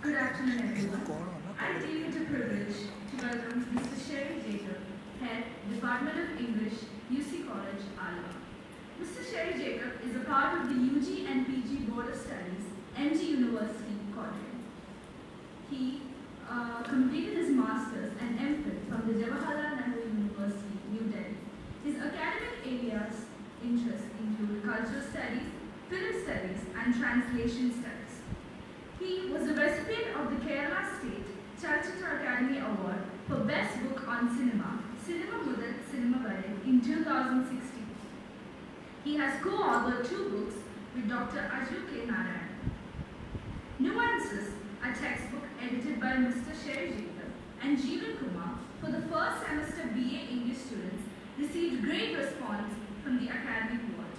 Good afternoon, everyone. I take it a privilege to welcome Mr. Sherry Jeetar, Head, Department of English, UC College, Aluva. Mr. Cheri Jacob is a part of the UG and PG Board of Studies, M.G. University, Kottayam. He completed his Masters and M.Phil from the Jawaharlal Nehru University, New Delhi. His academic areas interests include cultural studies, film studies, and translation studies. He was a recipient of the Kerala State Chalchita Academy Award for Best Book on Cinema, Cinema Mudan Cinema Varin, in 2016. He has co-authored 2 books with Dr. Aju K. Naran. Nuances, a textbook edited by Mr. Sherry Jeetar and Jeevan Kumar for the first semester BA English students, received great response from the academic world.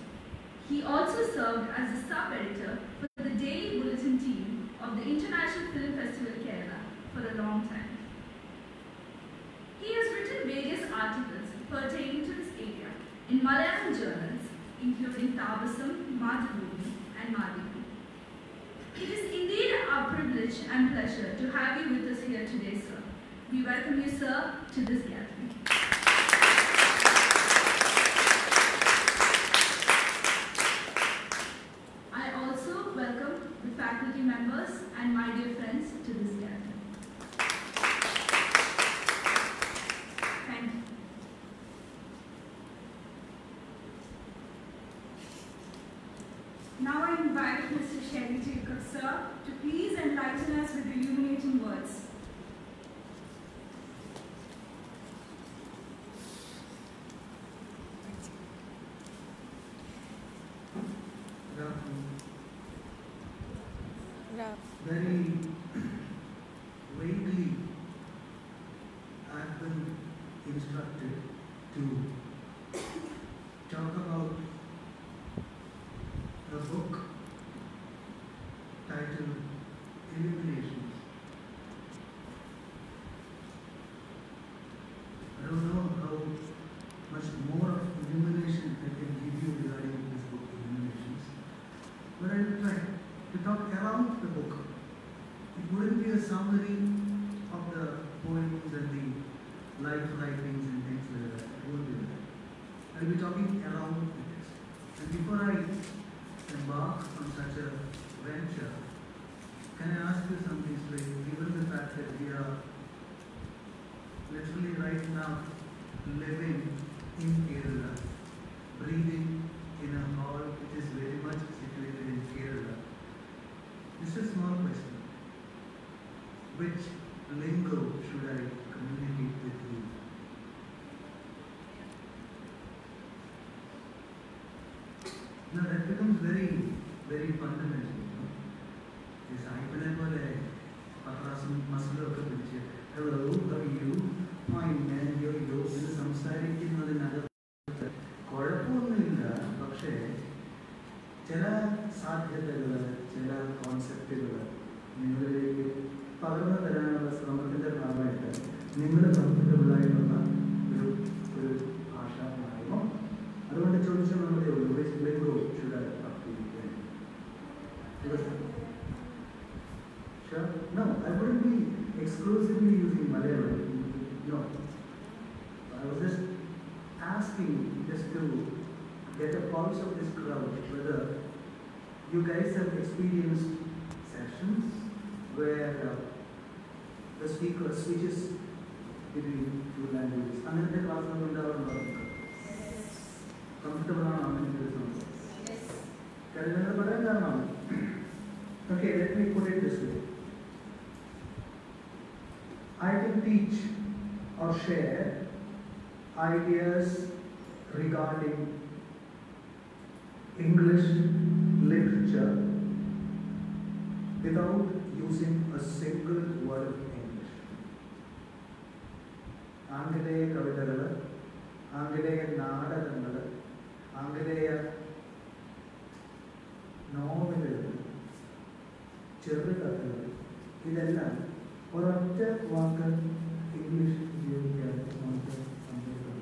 He also served as the sub-editor for the Daily Bulletin team of the International Film Festival Kerala for a long time. He has written various articles pertaining to this area in Malayalam journals, including Tabasam, Madhubi, and Madhubi. It is indeed our privilege and pleasure to have you with us here today, sir. We welcome you, sir, to this gathering. I also welcome the faculty members and my dear friends to this gathering. Thank you. Now I invite Mr. Cheri Jacob, sir, to please enlighten us with illuminating words. Good afternoon. Very vaguely I have been instructed to talk about the book titled Illuminations. I don't know how much more of illumination I can give you regarding this book, Illuminations, but I would like to talk around the book. It wouldn't be a summary of the poems and the life-like things and things like that. It won't be that. I'll be talking around the text. And before I embark on such a venture, can I ask you something straight? Given the fact that we are literally right now living in Kerala, breathing in a hall which is very much situated in Kerala, this is a small question. Which lingo should I communicate with you? Now that becomes very fundamental. Yes, hello, how are you? Fine, man, yo, this is another which lingo should I talk to you then? Because, sure? No, I wouldn't be exclusively using Malayalam. No. I was just asking, just to get a pulse of this crowd, whether you guys have experienced sessions where the speaker switches between 2 languages. Comfortable on yes. Okay, let me put it this way. I will teach or share ideas regarding English literature without using a single word of English. Angaleya Kavitagala, Angaleya Nadarangala, Angaleya novel, Chirvikathal, Idella, or a check walker English Julia Monster Sunday.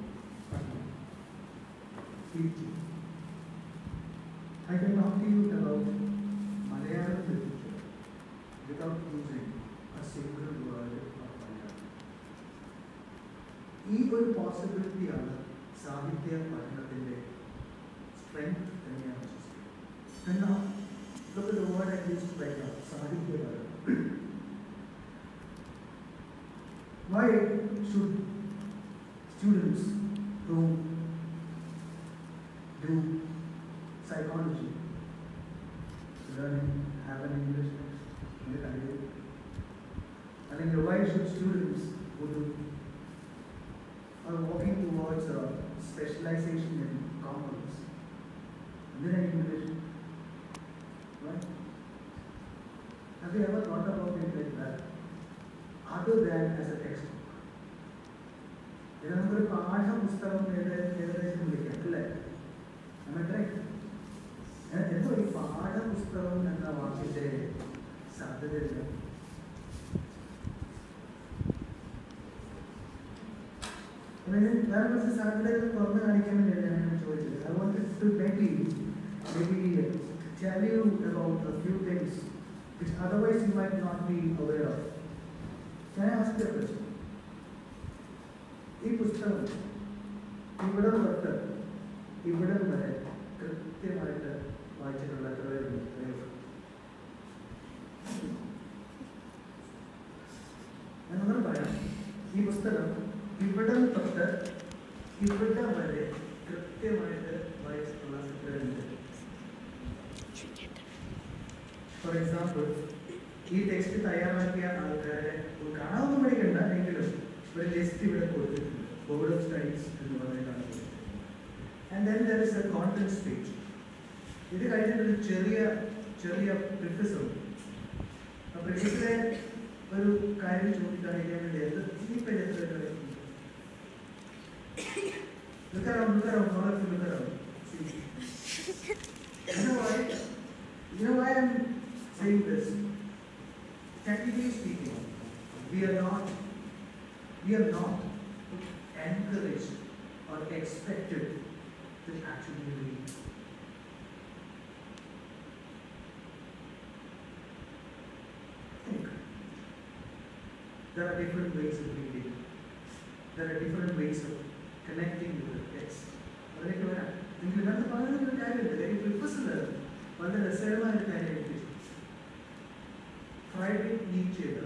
I can talk to you about Malayalam literature without using ഒരു പോസിബിലിറ്റിയാണ് സാഹിത്യ പഠനത്തിൻ്റെ strength തന്നെയാണ് വിശ്വസിക്കുന്നത്. എന്നാൽ ഇതൊക്കെ ഒരുപാട് അന്വേഷിച്ചതായിട്ടാണ് സാഹിത്യ പഠനം. Why should students who do psychology learn have an English in the country? I think why should students who do are walking towards a specialization in commerce learn English? Right? Have you ever thought about it like that? Other than as a textbook. Remember Paadha Pustavam Vedaichu. Am I right? And therefore, Paadha Pustavam and the Vakite Sadhya. That was a Saturday program I came in. I wanted to maybe tell you about a few things which otherwise you might not be aware of. Can I ask you a question? ഈ പുസ്തകം ഇവിടെ തൊട്ട് ഇവിടം വരെ കൃത്യമായിട്ട് വായിച്ചിട്ടുള്ള എത്ര പേരുണ്ട്? എന്നൊന്നും പറയാം. ഈ പുസ്തകം ഇവിടം തൊട്ട് ഇവിടം വരെ കൃത്യമായിട്ട് വായിച്ചിട്ടുള്ള എത്ര പേരുണ്ട്? ഫോർ എക്സാമ്പിൾ, ഈ ടെക്സ്റ്റ് തയ്യാറാക്കിയ ആൾക്കാരെ കാണാനൊന്നും പഠിക്കണ്ട, എങ്കിലും ഒരു ലിസ്റ്റ് ഇവിടെ കൊടുത്തിട്ടുണ്ട്, ബോർഡ് ഓഫ് സ്റ്റഡീസ് എന്ന് പറഞ്ഞിട്ടാണ്. And then there is a contents page. ഇത് കഴിഞ്ഞിട്ടൊരു ചെറിയ ചെറിയ പ്രിഫസ് ഉണ്ട്. ആ പ്രിഫസിലെ ഒരു കാര്യം ചൂണ്ടിക്കാണിക്കാൻ വേണ്ടി എന്ത് ഈ പേജ് എത്ര ലുക്കറാവും. Technically speaking, we are not encouraged or expected to actually read. Think. There are different ways of reading. There are different ways of connecting with the text. Friedrich Nietzscheയുടെ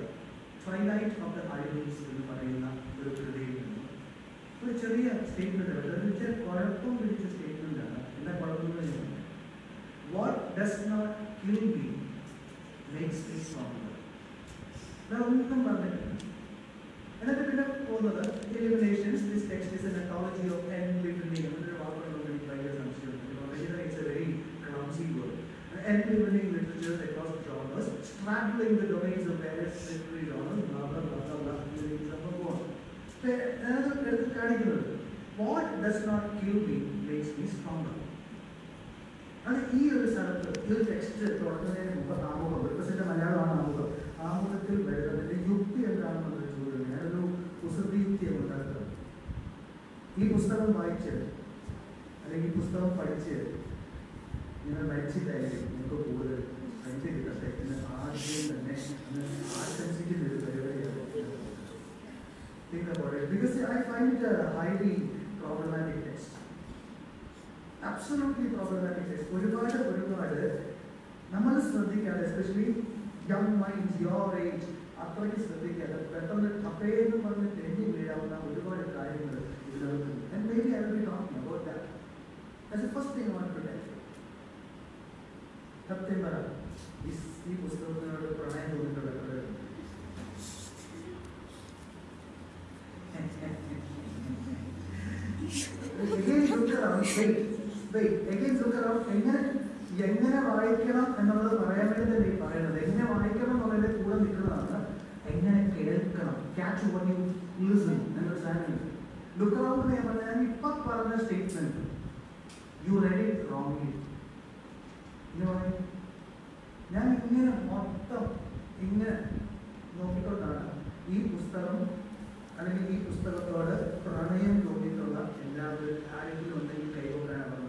Twilight of the Idols എന്ന് പറയുന്ന ഒരു കൃതിയിലുണ്ട് ഒരു ചെറിയ statement ഉണ്ട്. അതൊരു ചെറിയ കുഴപ്പം പിടിച്ച സ്റ്റേറ്റ്മെൻ്റാണ്. എന്താ കുഴപ്പമെന്ന് പറഞ്ഞാൽ What does not kill me makes me stronger. ഞാൻ ഒന്നും പറഞ്ഞിട്ടില്ല. എന്നിട്ട് പിന്നെ പോകുന്നത് Eliminations, this text is an anthology of enlivening. എന്നൊരു വാക്കുകളൊന്നും എനിക്ക് ഭയങ്കര സംശയമുണ്ട്. It's a very clumsy word. Enlivening literature across genres, straddling the domains of various literary genres, blah blah blah blah blah, and so on. Another category: What does not kill me makes me stronger. And ഈ ഒരു സ്ഥലത്ത് ഈ ഒരു text തുടങ്ങുന്നതിന് മുമ്പ് ആമുഖം, പ്രസിന്റെ മലയാളമാണ് ആമുഖം. ആമുഖത്തിൽ വരുന്നതിന്റെ യുക്തി എന്താണെന്ന് ചോദിക്കുന്നത് ഞാനൊരു കുസൃതിയുക്തിയെ ഉണ്ടാക്കുക. ഈ പുസ്തകം വായിച്ച് അല്ലെങ്കിൽ പുസ്തകം പഠിച്ച് നിങ്ങൾ മരിച്ചിട്ടായിരിക്കും നിങ്ങൾക്ക് കൂടുതൽ പൈസ കിട്ടട്ടെ എന്ന് ആദ്യം തന്നെ ആശംസിക്കുന്ന ഒരു പരിപാടിയാണ്. Because I find it a highly problematic text. Absolutely problematic text. ഒരുപാട് നമ്മൾ ശ്രദ്ധിക്കാതെ, especially young minds, your age, അത്രയ്ക്ക് ശ്രദ്ധിക്കാതെ പെട്ടെന്ന് അപ്പേന്ന് പറഞ്ഞ് തെന്നി വീഴാവുന്ന ഒരുപാട് കാര്യങ്ങൾ ഇതിനകത്തുണ്ട്. And maybe I will be talking about that. That's the first thing I want to tell you. സത്യം ഈ പുസ്തകത്തിനോട് പ്രണയം തോന്നിയിട്ടുള്ള എങ്ങനെ വായിക്കണം എന്നുള്ളത് പറയാൻ വേണ്ടി തന്നെ ഈ പറയുന്നത്. എങ്ങനെ വായിക്കണം എന്നുള്ളതിന്റെ കൂടെ നിൽക്കുന്നതാണ് എങ്ങനെ കേൾക്കണം, ക്യാച്ച് വാട്ട് യു ലിസൺ എന്നൊരു സാധനം. ലുക്ക് അറൗണ്ട് എന്ന് ഞാൻ പറഞ്ഞ ഞാൻ ഇപ്പം പറഞ്ഞ statement you read it wrongly. ഞാൻ ഇങ്ങനെ മൊത്തം ഇങ്ങനെ നോക്കിക്കൊണ്ടാണ് ഈ പുസ്തകം അല്ലെങ്കിൽ ഈ പുസ്തകത്തോട് പ്രണയം തോന്നിയിട്ടുള്ള എല്ലാവരും ആരെങ്കിലും ഉണ്ടെങ്കിൽ കൈകൊണ്ടാണ് പറഞ്ഞത്.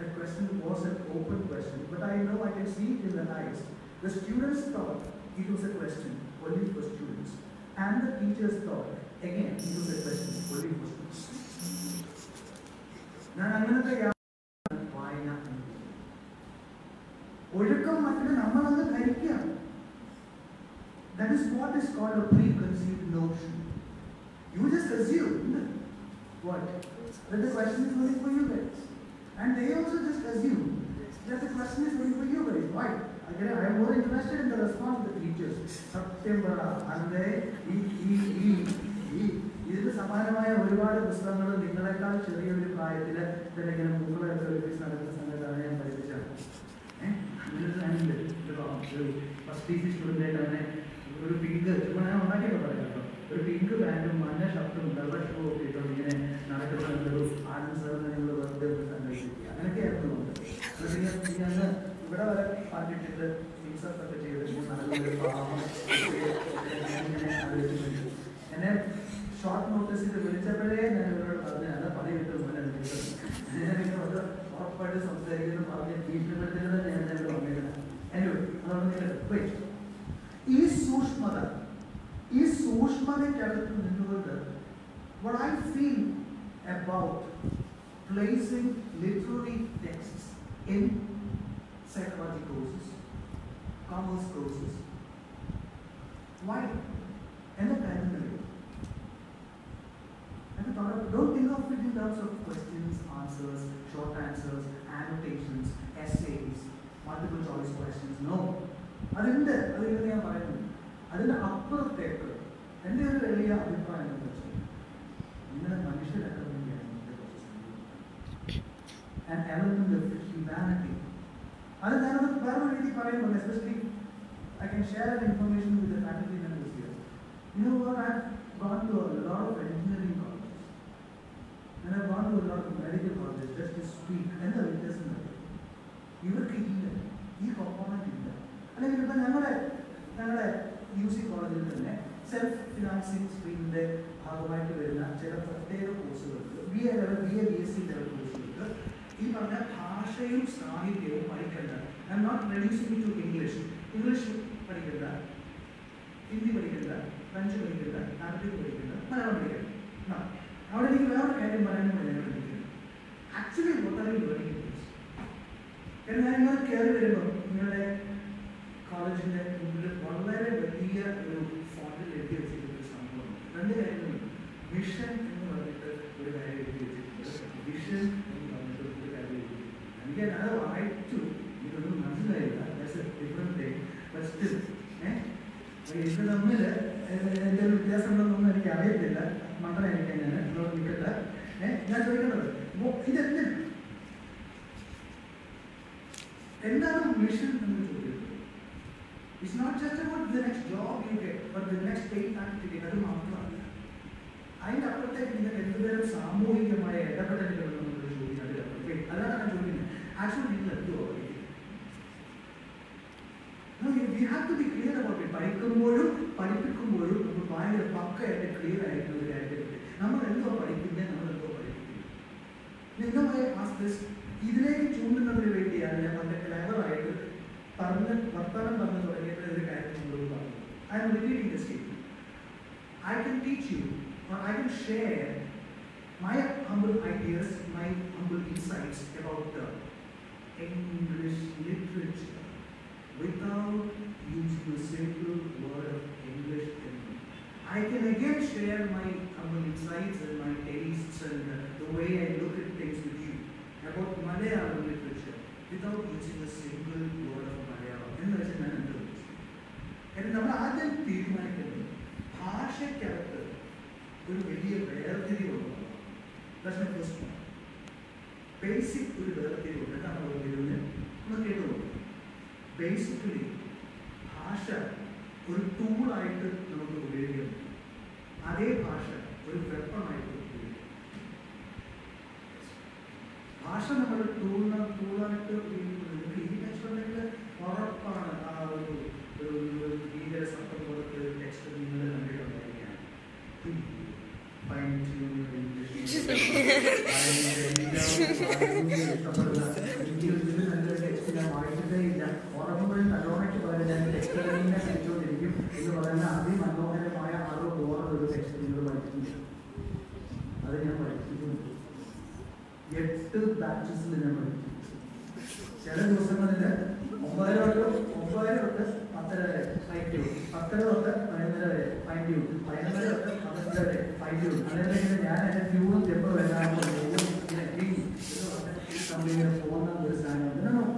That question was an open question, but I know I can see it in the eyes. The students thought it was a question only for students, and the teachers thought Again, into the question, fully focused. That is what is called a preconceived notion. You just assume what? That the question is only for you guys. And they also just assume that the question is only for you guys. Why? Again, I am more interested in the response of the teachers. September, Ande, this is the Samanamaya Urivada Pusangal, Nikolakal, Cheri Jacob, then again, Mukula, and Parija. This is an individual. First thesis student, ഒരു pink ചുമ്മാ ഉണ്ടാക്കിയൊക്കെ പറയാം ഒരു pink പാൻറ്റും മഞ്ഞ ഷർട്ടും വെള്ള shoe ഒക്കെ ഇട്ടും ഇങ്ങനെ നടക്കുന്നൊരു ആനന്ദ വെറുതെ സന്ദർശിക്കുക അങ്ങനെയൊക്കെ ആയിരുന്നു ഞാൻ ഇവിടെ വരെ പറഞ്ഞിട്ടിട്ട് ഒക്കെ ചെയ്തിട്ട് നല്ലൊരു പാവം എന്നെ ഷോർട്ട് നോട്ടീസിൽ വിളിച്ചപ്പോഴേ ഞാൻ ഇവരോട് പറഞ്ഞു അല്ല പണി കിട്ടും അത് ഉറപ്പായിട്ട് സംസാരിക്കുന്നു പറഞ്ഞ് വീട്ടിൽപ്പെടുത്തിയത് ഞാൻ എന്നോട് പറഞ്ഞില്ല എന്നോട് അതുകൊണ്ട് നിങ്ങൾ പോയി what I feel about placing literary texts in psychology courses, commerce courses. Why? And the pandemic. And the thought of, don't think of it in terms of questions, answers, short answers, annotations, essays, multiple choice questions. No. അതിൻ്റെ അതിങ്ങനെ ഞാൻ പറയുന്നു അതിൻ്റെ അപ്പുറത്തേക്ക് എൻ്റെ ഒരു വലിയ അഭിപ്രായം എന്താ വെച്ചാൽ ഇങ്ങനെ മനുഷ്യരൊക്കെ ഹ്യൂമാനിറ്റി അത് ഞാനത് വേറെ രീതി പറയുമ്പോൾ especially I can share information with the faculty members here you know what I have gone to a lot of engineering colleges and I have gone to a lot of medical colleges just to speak എന്താ വ്യത്യാസം ഇവർക്ക് ഇല്ല ഈ component ഇല്ല അല്ലെങ്കിൽ ഇപ്പം ഞങ്ങളുടെ UC കോളേജിൽ തന്നെ സെൽഫ് ഫിനാൻസിങ് സ്ട്രീമിൻ്റെ ഭാഗമായിട്ട് വരുന്ന ചില പ്രത്യേക കോഴ്സുകൾക്ക് BA ലെവൽ BSc ലെവൽ കോഴ്സുകൾക്ക് ഈ പറഞ്ഞ ഭാഷയും സാഹിത്യവും പഠിക്കേണ്ട I am not reducing to English പഠിക്കേണ്ട ഹിന്ദി പഠിക്കേണ്ട ഫ്രഞ്ച് പഠിക്കേണ്ട അറബി പഠിക്കേണ്ട മലയാളം പഠിക്കേണ്ട അവിടെ എനിക്ക് വേറെ കാര്യം പറയാനും മലയാളം പഠിക്കുന്നത് ആക്ച്വലി മൊത്തം പഠിക്കുന്നത് എന്നാൽ നിങ്ങൾ കയറി വരുമ്പോൾ നിങ്ങളുടെ കോളേജിൻ്റെ മുമ്പിൽ വളരെ വലിയ ഒരു ഫോണ്ടിൽ എഴുതി വെച്ചിട്ടുള്ളൊരു സംഭവമാണ് രണ്ട് കാര്യങ്ങളുണ്ട് വിഷൻ എന്ന് പറഞ്ഞിട്ട് ഒരു കാര്യം എഴുതി വെച്ചിട്ടുണ്ട് വിഷൻ എന്ന് പറഞ്ഞിട്ട് ഒരു കാര്യം എഴുതി വെച്ചിട്ടുണ്ട് എനിക്ക് അത് വായിച്ചു ഇതൊന്നും മനസ്സിലായില്ല ഡിഫറൻറ്റ് ഫസ്റ്റ് ഇത് തമ്മിൽ എന്തെങ്കിലും വ്യത്യാസം ഉണ്ടെന്നൊന്നും എനിക്ക് അറിയത്തില്ല മണ്ടനായിരിക്കാം ഞാൻ എന്നോട് നിൽക്കണ്ട ഞാൻ ചോദിക്കുന്നത് ഇതെന്ത് എന്താണ് വിഷൻ എന്ന് ചോദിക്കുന്നത് It's not just about the next job you get, but the next pay time you get. I am not saying that everywhere is samuhi that my education level is going to be that. Allah is going to be. Actually, we have to do it. No, we have to be clear about it. Parikkumbolu, we buy a pakka and a clear idea. We are not going to do it. Now, I ask this. Idle ke chundu na mere beti yaar, I am not clever idea. I am repeating this statement. I can teach you, or I can share my humble ideas, my humble insights about the English literature without using a single word of English in it. I can again share my humble insights and my tastes and the way I look at things with you about Malayalam literature without using a single word of Malayalam. And that's an another. And നമ്മൾ ആദ്യം തീരുമാനിക്കുന്നത് ഭാഷയ്ക്കകത്ത് ഒരു വലിയ വേർതിരിവുള്ളതാണ്. Basic ഒരു വേർതിരിവുണ്ട് നമ്മൾ കേട്ടുപോകും. Basically ഭാഷ ഒരു ടൂളായിട്ട് നമുക്ക് ഉപയോഗിക്കാം, അതേ ഭാഷ ഒരു വെപ്പണായിട്ട് ഉപയോഗിക്കാം. ഭാഷ നമ്മൾ ടൂളായിട്ട് ഉപയോഗിക്കുന്നത് നമുക്ക് ഈ ഭാഷയിൽ ഉറപ്പാണ് ആ ഒരു ഭീകര സത്വം കൊടുത്ത് ടെക്സ്റ്റ് നിങ്ങൾ കണ്ടിട്ടുണ്ടായിരിക്കാം. വായിച്ചിട്ടേ ഇല്ല ഉറപ്പുകളിൽ നല്ലോണയ്ക്ക് പകരം ഞാൻ ടെക്സ്റ്റ് തന്നെ കഴിച്ചുകൊണ്ടിരിക്കും എന്ന് പറയുന്ന അതിമനോഹരമായ ആറ് ഓറ ഒരു ടെക്സ്റ്റ് നിങ്ങൾ വായിക്കും. The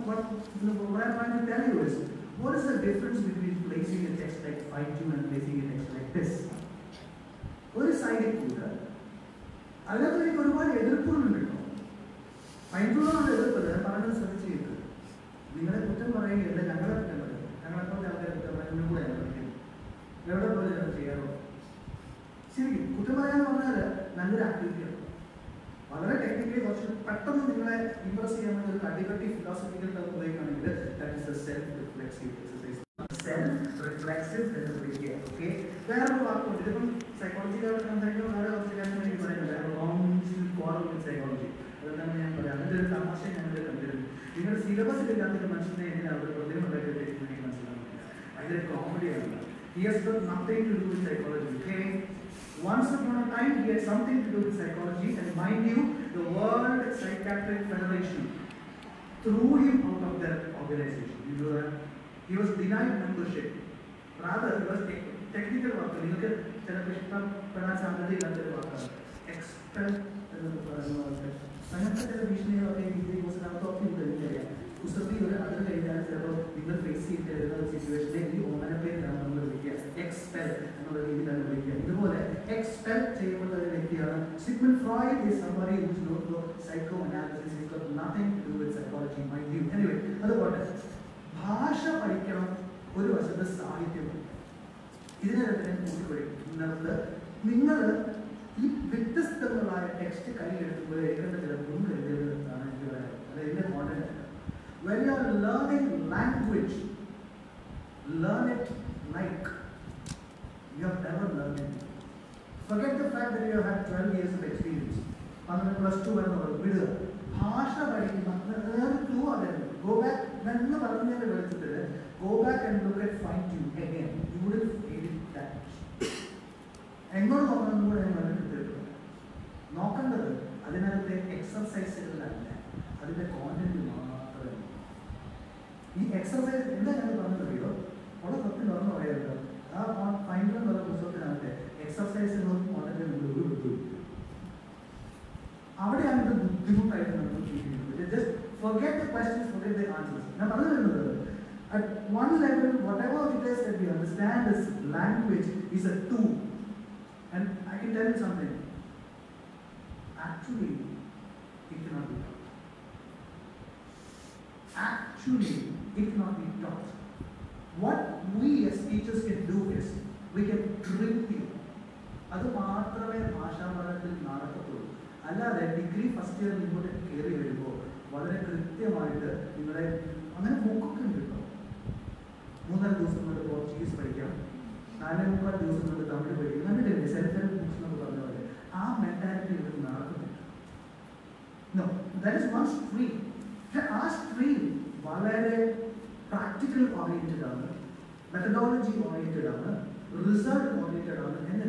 what I'm trying to tell you is, what is the difference between placing a text like 5-2 and placing a text like this? What is Saidipuda? I don't know if you want to do I do not know if you want to do it. We have put them away in the number of them. I'm not going to have them do everything. Never put it up here. See, Kutamaya on another, another active here. Other technically, what should pattern the university and the additive philosophical term that is the self-reflexive exercise. Self-reflexive exercise, okay? Where do you want psychology? There are long quarrel with psychology. You know, syllabus is another mention in our problem related to the either comedy or not. He has got nothing to do with psychology, okay? Once upon a time, he had something to do with psychology, and mind you, the World Psychiatric Federation threw him out of their organization. You know that? He was denied membership. Rather, he was technical worker. You can tell expert. Sigmund Freud is somebody who's known for psychoanalysis. He's got nothing to do with psychology, mind you. Anyway, other word. Bhasha padikkanam oru vasatha sahitham. When you are learning language, learn it like you have never learned it. Forget the fact that you have had 12 years of experience. And plus 2 and over. Go back. Go back and look at fine-tune again. You would have hated that. Exercise is not one of them. Just forget the questions, forget the answers. At one level, whatever it is that we understand as language is a tool. And I can tell you something. Actually, it cannot be taught. Actually, it cannot be taught. What we as teachers can do is, we can drill you. That's why I degree first year in the career. No, that is one stream. Our stream is practical oriented, methodology oriented, result oriented, and the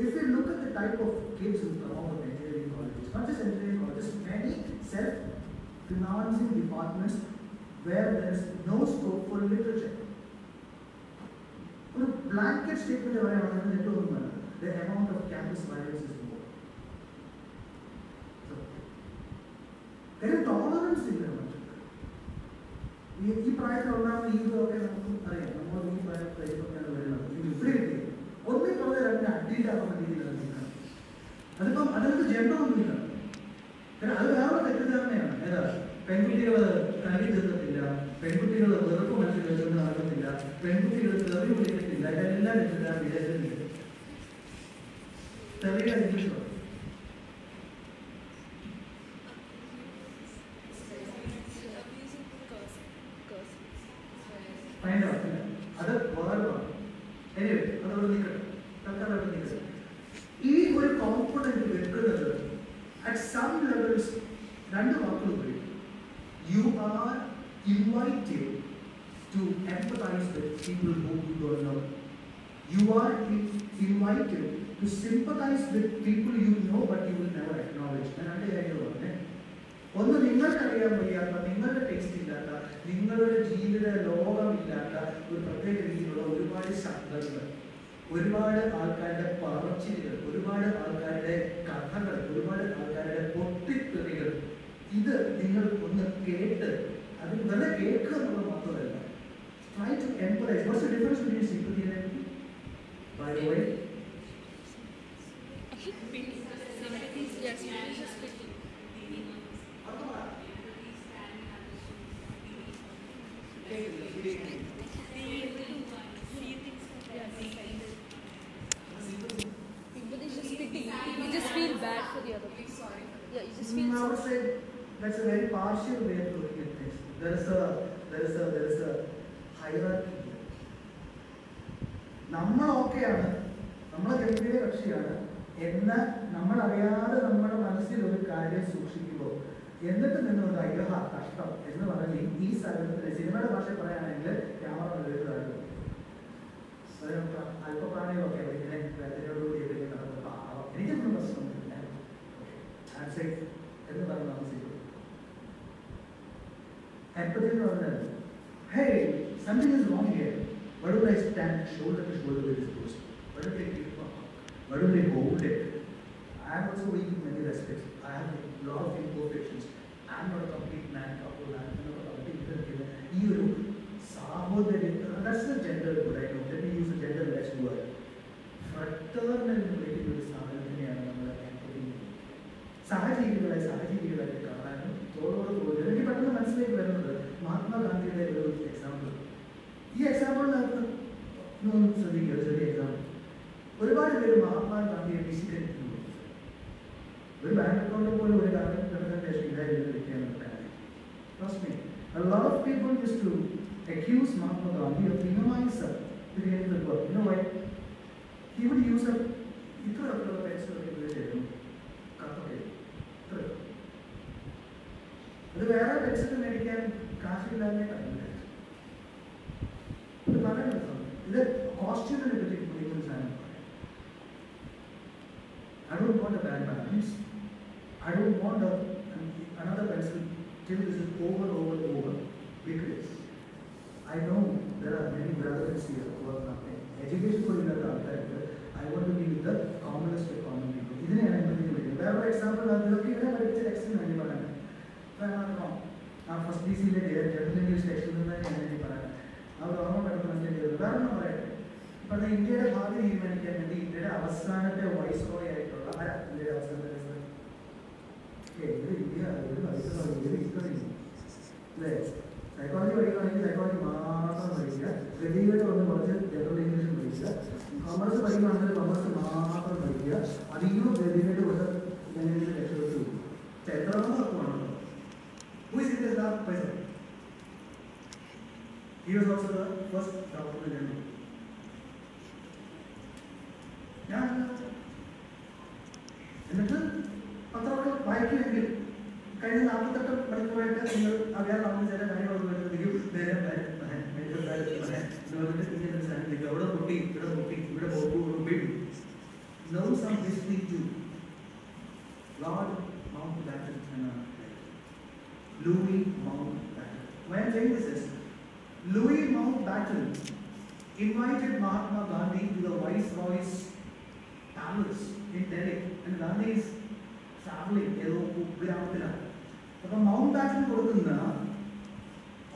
if you look at the type of kids who come out of engineering colleges, not just engineering colleges, many self-financing departments where there is no scope for literature. For a blanket statement, the amount of campus violence is more. So, there is tolerance in the matter. Find out. That's what anyway, that's what E will component at some levels, you are invited to empathize with people whom you don't know. You are invited to sympathize with people you know but you will never acknowledge. One thing that I am try to empathize. What's the difference between sympathy and empathy? By the way, you just feel bad for the other people. Yeah, you just feel. I would say that's a very partial way of looking at things. There is a hierarchy. Hey, something is wrong here. Why don't I stand shoulder to shoulder with this person? Why don't I give it up? Why don't I hold it? I am also weak in many respects. I have a lot of imperfections. I am not a complete man, couple, I am not a complete killer. You, that's the gender word I know. Let me use a gender less word. Fraternal related to the Sahajan and empathy. Sahaji, I am Mahatma Gandhi, example. This example is no example. One time Mahatma Gandhi is visited. One bank account trust me, a lot of people used to accuse Mahatma Gandhi of minimizing to the end of the world. You know why? He would use a I don't want a bad balance. I don't want another pencil till this is over. Because I know there are many brothers here who are not education for you. I want to be with the commonest of common people. For example, I'm looking at it, it's excellent. Now, first, we see the general English section. I was almost but the Indian Hardy humanitarian did a viceroy. Okay, India, I he was also the first doctor in India. Know some history too. Lord Mountbatten and Louis Mountbatten. Why I'm saying this is Louis Mountbatten invited Mahatma Gandhi to the Viceroy's palace in Delhi, and Gandhi is traveling. But the Mountbatten was an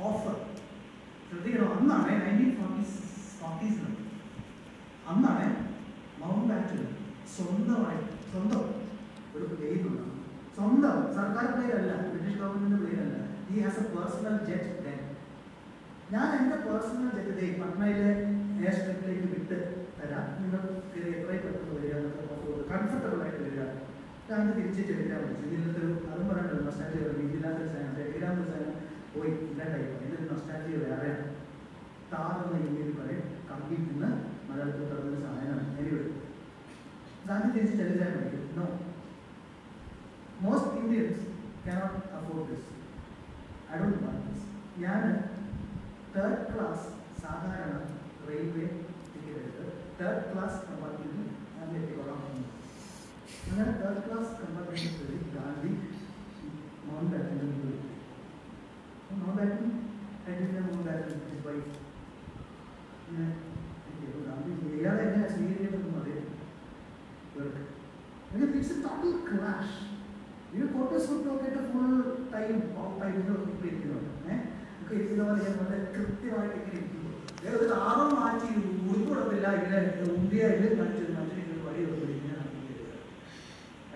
offer. So they are on the 1940s. Mountbatten, British government, he has a personal jet then. I am the personal jet today, no. Most Indians cannot afford this. I don't want this. third class Sadharana railway ticket, third class compartment and the economy. And then third class compartment Gandhi non-batman. Non-batman? I didn't have non-batman, his wife. Gandhi, I was serious work. And it's a total clash. You know, quotas would not get a full time of time. If you are a cryptic article, there was an arm marching who would have been India and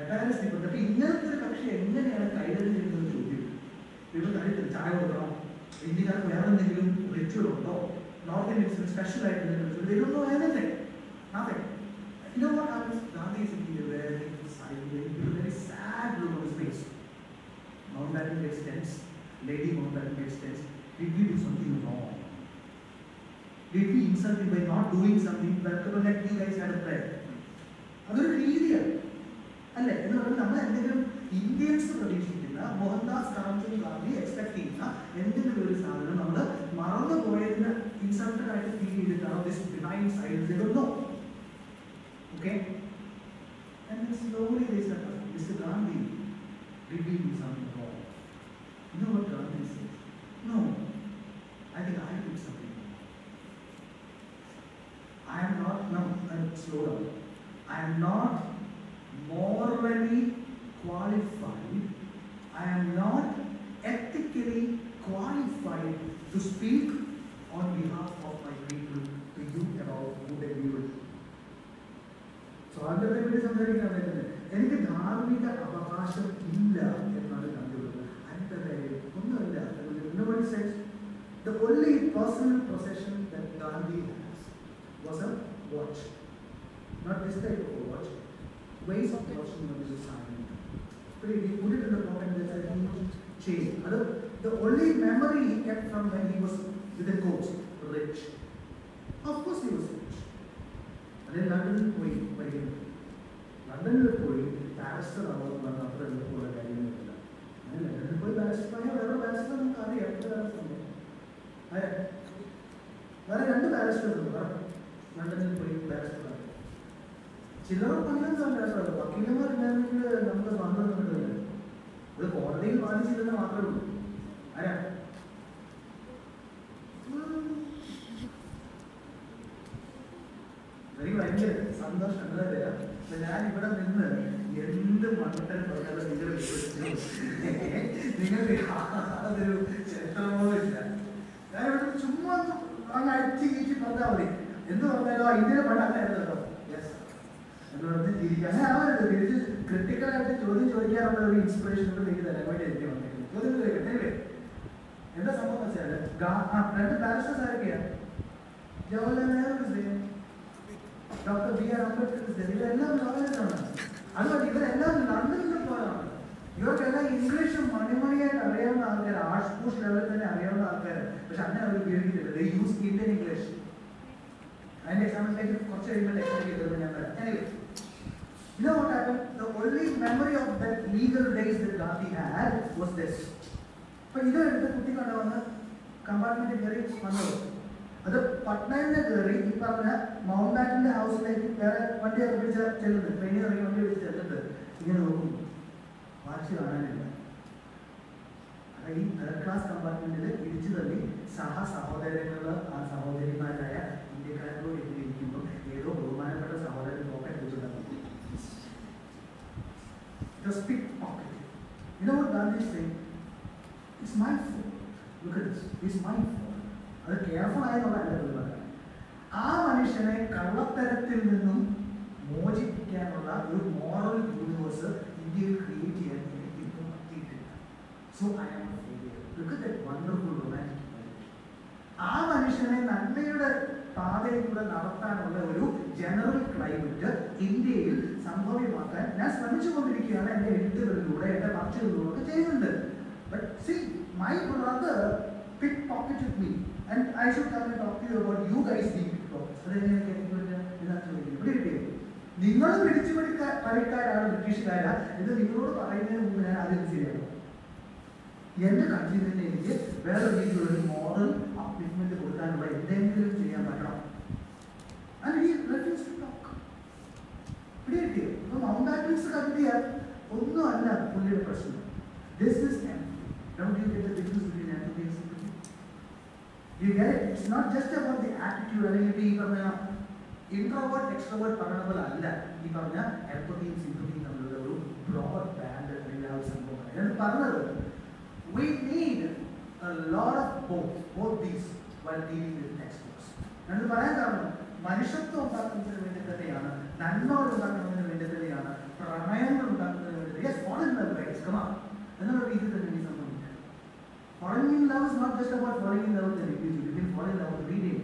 Apparently, the Indian country, Indian and Titan in the people that is the child wrong. India, we haven't given ritual or no. North Indians are specialized in the they don't know anything. Nothing. You know what happens? Gandhi is in the very silent, very sad look on his face. Mountbatten makes sense. Lady Mountbatten makes sense. Did we do something wrong? Did we insult him by not doing something? Welcome that you guys had a prayer. That's a real. And let me know, Indians are producing Mohandas Karamchand Gandhi expecting Maranda insulted at the period of this benign side, they don't know. Okay? And then slowly they said, Mr. Gandhi, did we do something wrong? You know what Gandhi says? No, I think I did something. I am not, slow down. I am not morally qualified. I am not ethically qualified to speak on behalf of my people to you about who they will. So, under the way, somebody can make it. And the Dharmika Abakasha Illa, another computer, and the way, nobody says the only personal possession that Gandhi has was a watch. Not this type of watch. Ways of watching on this assignment. But he put it in the pocket and said he would change. The only memory he kept from when he was with the coach, rich. Of course he was rich. And then London went by him. London Children of Pangans are natural, Buckingham are numbers one of them. The quality one is in the market. I am. Very right here, Sandra Chandra there. The land you would have been there. In the mountain, but there was neither of critical at the Jodi Jodia inspiration to make that avoid anyone. Anyway, in the summer of the Sarah, Dr. Barrister's idea. Jawaharlal Nehru is there. Dr. B. R. Ambedkar is there. You are not London. You are telling English money and Ariana are there, arts push level than Ariana are there. But I never will they use Indian English. And examination culture even explained. Anyway. You know what happened? The only memory of that legal days that Gandhi had was this. But either the Kutikana compartment very small. The Patna and the Gary, Mountbatten in the house, like one day of which are children, many or even which are children. You know, what's your name? I think third class compartment is individually Saha Sahodari and Sahodari Mataya, Indica, Edo, Roman, but a Sahodari pocket. Just pickpocket. You know what Gandhi is saying? It's my fault. Look at this. It's my fault. That's careful. I know that. That man is a Karvatarathil Ninnu Mojipikkanolla moral universe India created here. So I am a failure. Look at that wonderful romantic marriage. That man is a general climate, India, somehow that's and but see, my brother pickpocketed me, and I should come and talk to you about you guys being pickpockets. So then And he let us talk. Creative. This is empty. Don't you get the difference between empty and sympathy? You get it? It's not just about the attitude. Introvert, extrovert, paranable, empathy and sympathy are broad band that we have some. We need a lot of both these while dealing with textbooks. And the yes, fall in love, guys, come on. Another reason that we need something. Falling in love is not just about falling in love with the religion. You can fall in love with reading.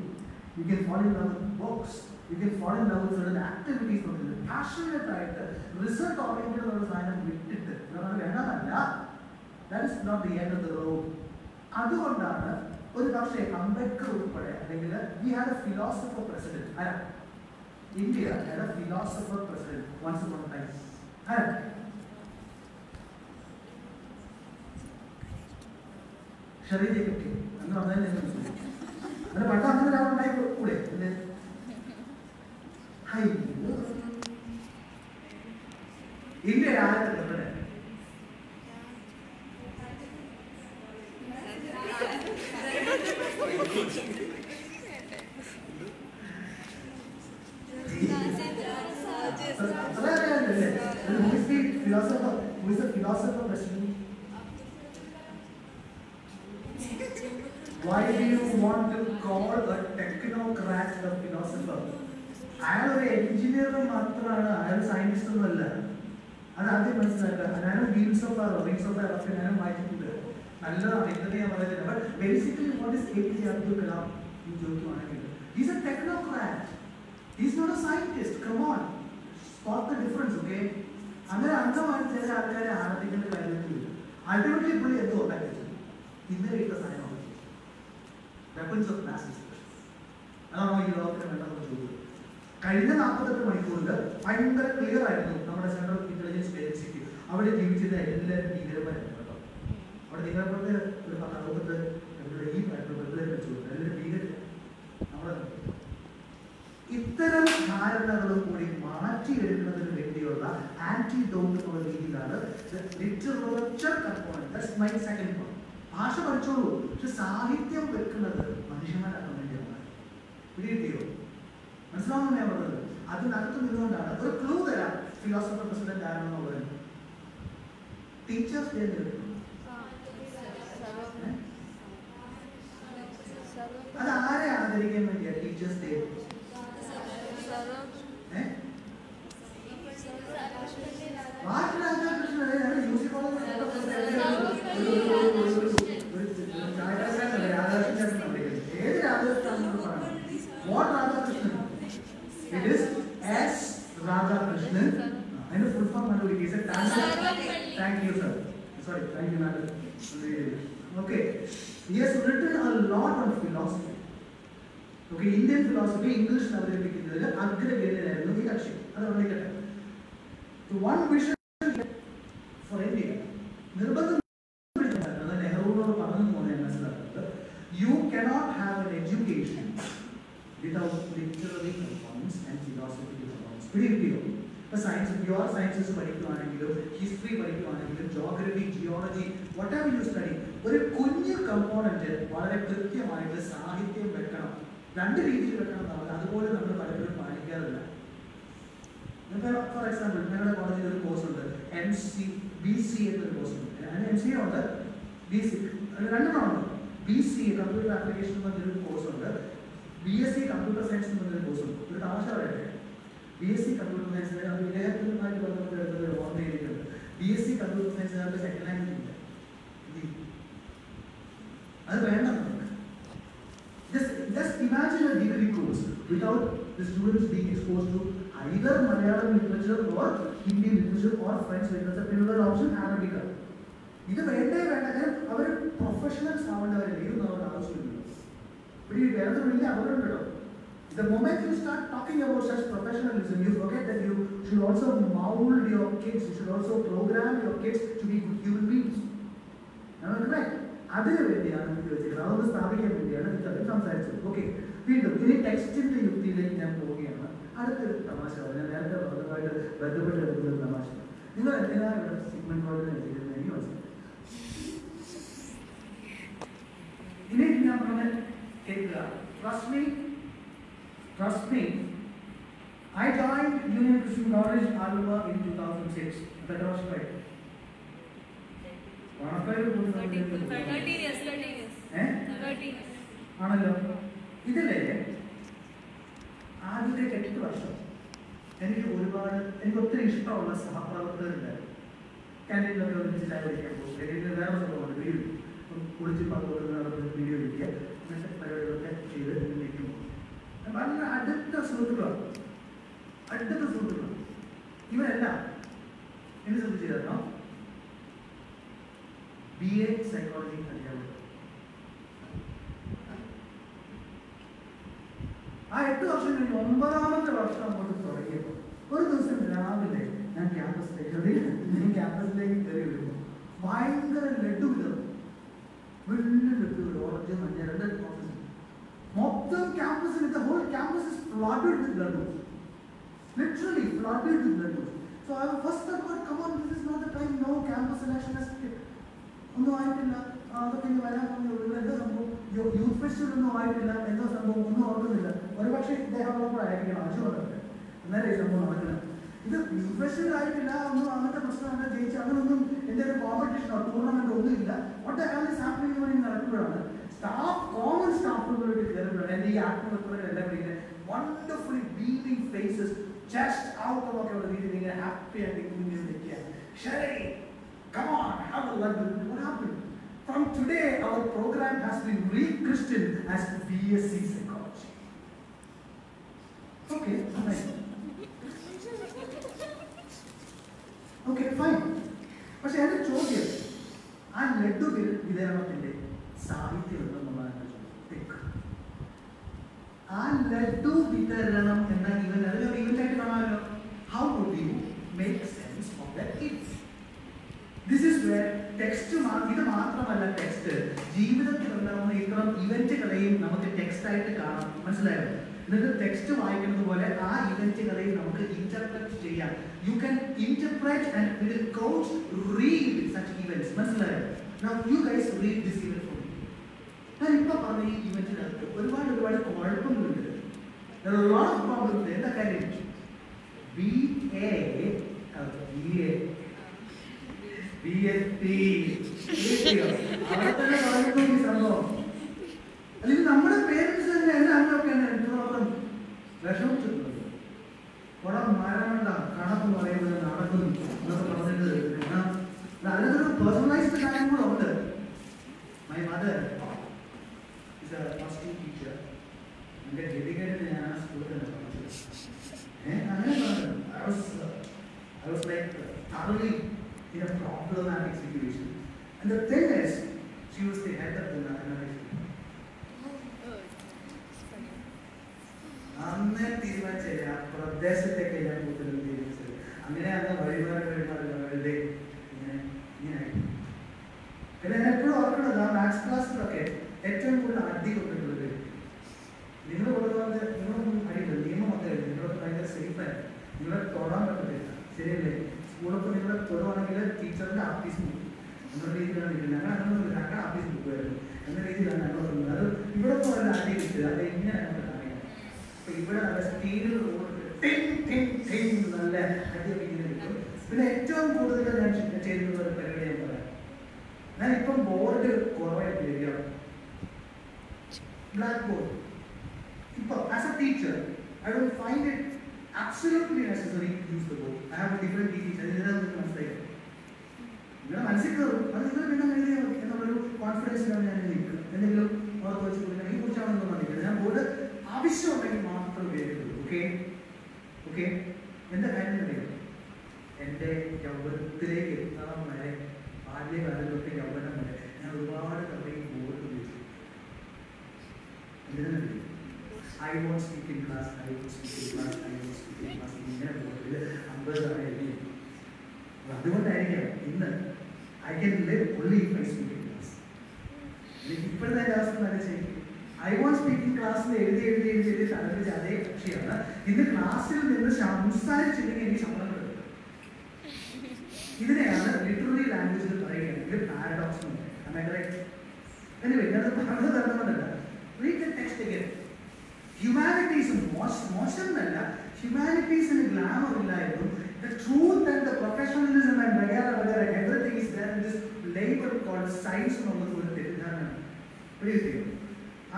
You can fall in love with books. You can fall in love with certain activities. Passionate writer, result-oriented or designer, that is not the end of the road. We had a philosopher president. India had a philosopher president once upon a time. Cheri Jacob. India had a president. Who is a philosopher president? Why do you want to call a technocrat a philosopher? I am an engineer, I am a scientist. But basically, what is A.P.J. Abdul Kalam? He's a technocrat. He's not a scientist. Come on. Spot the difference, okay? Ultimately, we have to innovate the science of weapons of mass destruction. I don't know what you are talking about. Clear idea. Central Intelligence Agency. Our GBC is antidote for the literature component. That's my second point. Bhasha Varchuru, the Sahityam Vekanada, Manishima Nakamandiyama. Video. Maslam never. Adanakatu Milonda, a clue there are philosopher president Diana Nolan. Teachers, they live. Ada Ari Adarigan and their teachers, they live. What is that? UC College is not a person. What Radhakrishnan? It is S. Radhakrishnan. I know full form Madhubi. Is it? Thank you, sir. Sorry, thank you, madam. Okay. He has written a lot on philosophy. Okay, Indian philosophy, English, aggregated, and Lakshya. The one vision for India, you cannot have an education without literary components and philosophy components. The science, your sciences, history, geography, geology, whatever you study, there is a component that is a for example, Kerala College is a course on the MC, BC and the course on the MC on the BC. BC, computer application on the course on the BSc computer science on the course on the BSc computer science on the BSc computer science on the second language. That's random. Just imagine a degree course without the students being exposed to either Malayalam literature or Hindi literature or French literature, another option, Arabica. This is a professional sound. The moment you start talking about such professionalism, you forget that you should also mold your kids, you should also program your kids to be good human beings. Trust me, I joined UC College, Aluva in 2006. That was right. 13 years. Eh? 13 years. Another. This is it. I did a technical workshop. And you will learn. And you will show us how to learn. Can you learn this style? Can you learn how to do? Put it up on the video. Let's say, I did the sutra. BA psychology career. I had to option in one of the workshop for the story. What is the Ramile and campus later? Campus later. Why the letter? The whole campus is flooded with letters. Literally flooded with letters. So I was first thought, come on, this is not the time, no campus selection has skipped. No, I did not. Youth festival, no, I did not. Or actually, they have a lot of idea. And there is a more. If the youth festival, I did not. No, I'm not a person under J. Chavan. In their competition or tournament, only that. What the hell is happening even in Narapura? Staff, common staff, and the actor, wonderfully beaming faces, just out of our reading, happy and inclusive. Sherry, come on, have a look. What happened? From today, our program has been re-christened as BSc Psychology. Okay, fine. Okay, fine. But I had a choice here. I'm led to be there on the day. I'm led to be there and then even how would you make sense of that kids? This is where text to Matramala text, Jeevan Kumar event take text type. The text to interpret. You can interpret and coach read such events. Now you guys read this event for me. And now I am event in there are a lot of problems there. That I did. BA, BSc. I mean, our parents and what are personalized time. My mother is a costume teacher and get dedicated in a school and I was like thoroughly in a problematic situation. And the thing is, she was the head of the mathematics. I am not sure. So, you have a steel road, thing, and then turn to the and change over the period. Then it comes over the corporate area. Blackboard. As a teacher, I don't find it absolutely necessary to use the board. I have a different teacher, and I am I wish so many multiple variables, okay? Okay? And the end of the day, and they governed the day, hardly valid of the government, and we were coming over to this. And then I won't speak in class, I can live only if I speak in class. I was speaking class in the class. This is literally language paradox. Am I correct? Anyway, read the text again. Humanities and humanities and glamour. The truth and the professionalism and everything is there in this label called science. What do you think? I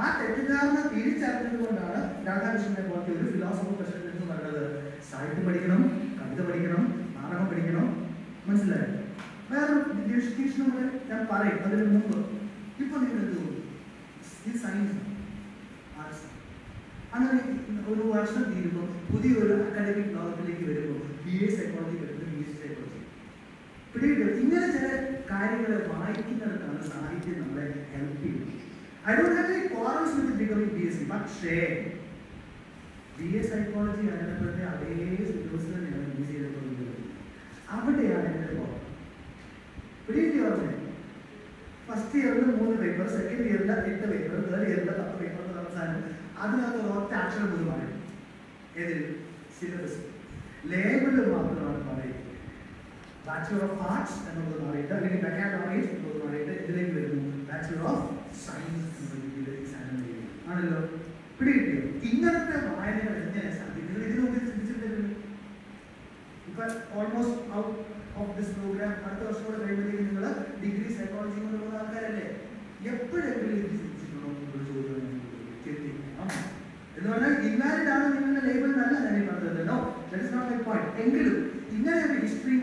don't have any quarrels with becoming BSc, but share. BS psychology, I don't know how to do it. First year, the paper, second year, the paper, third year, the paper, Bachelor of Arts, and Bachelor of Science. Almost out of this program, degree psychology. No, that is not my point. History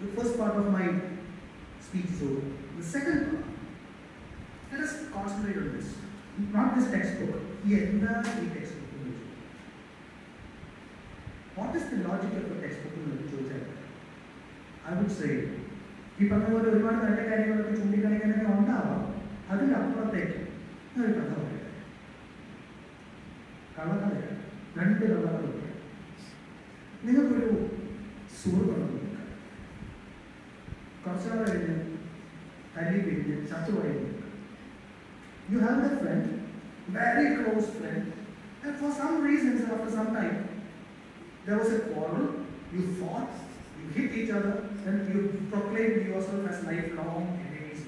the first part of my speech is over. The second part, let us concentrate on this. Not this textbook. What is the logic of a textbook? I would say, you have that friend, very close friend, and for some reasons, after some time, there was a quarrel, you fought, you hit each other, and you proclaimed yourself as lifelong enemies.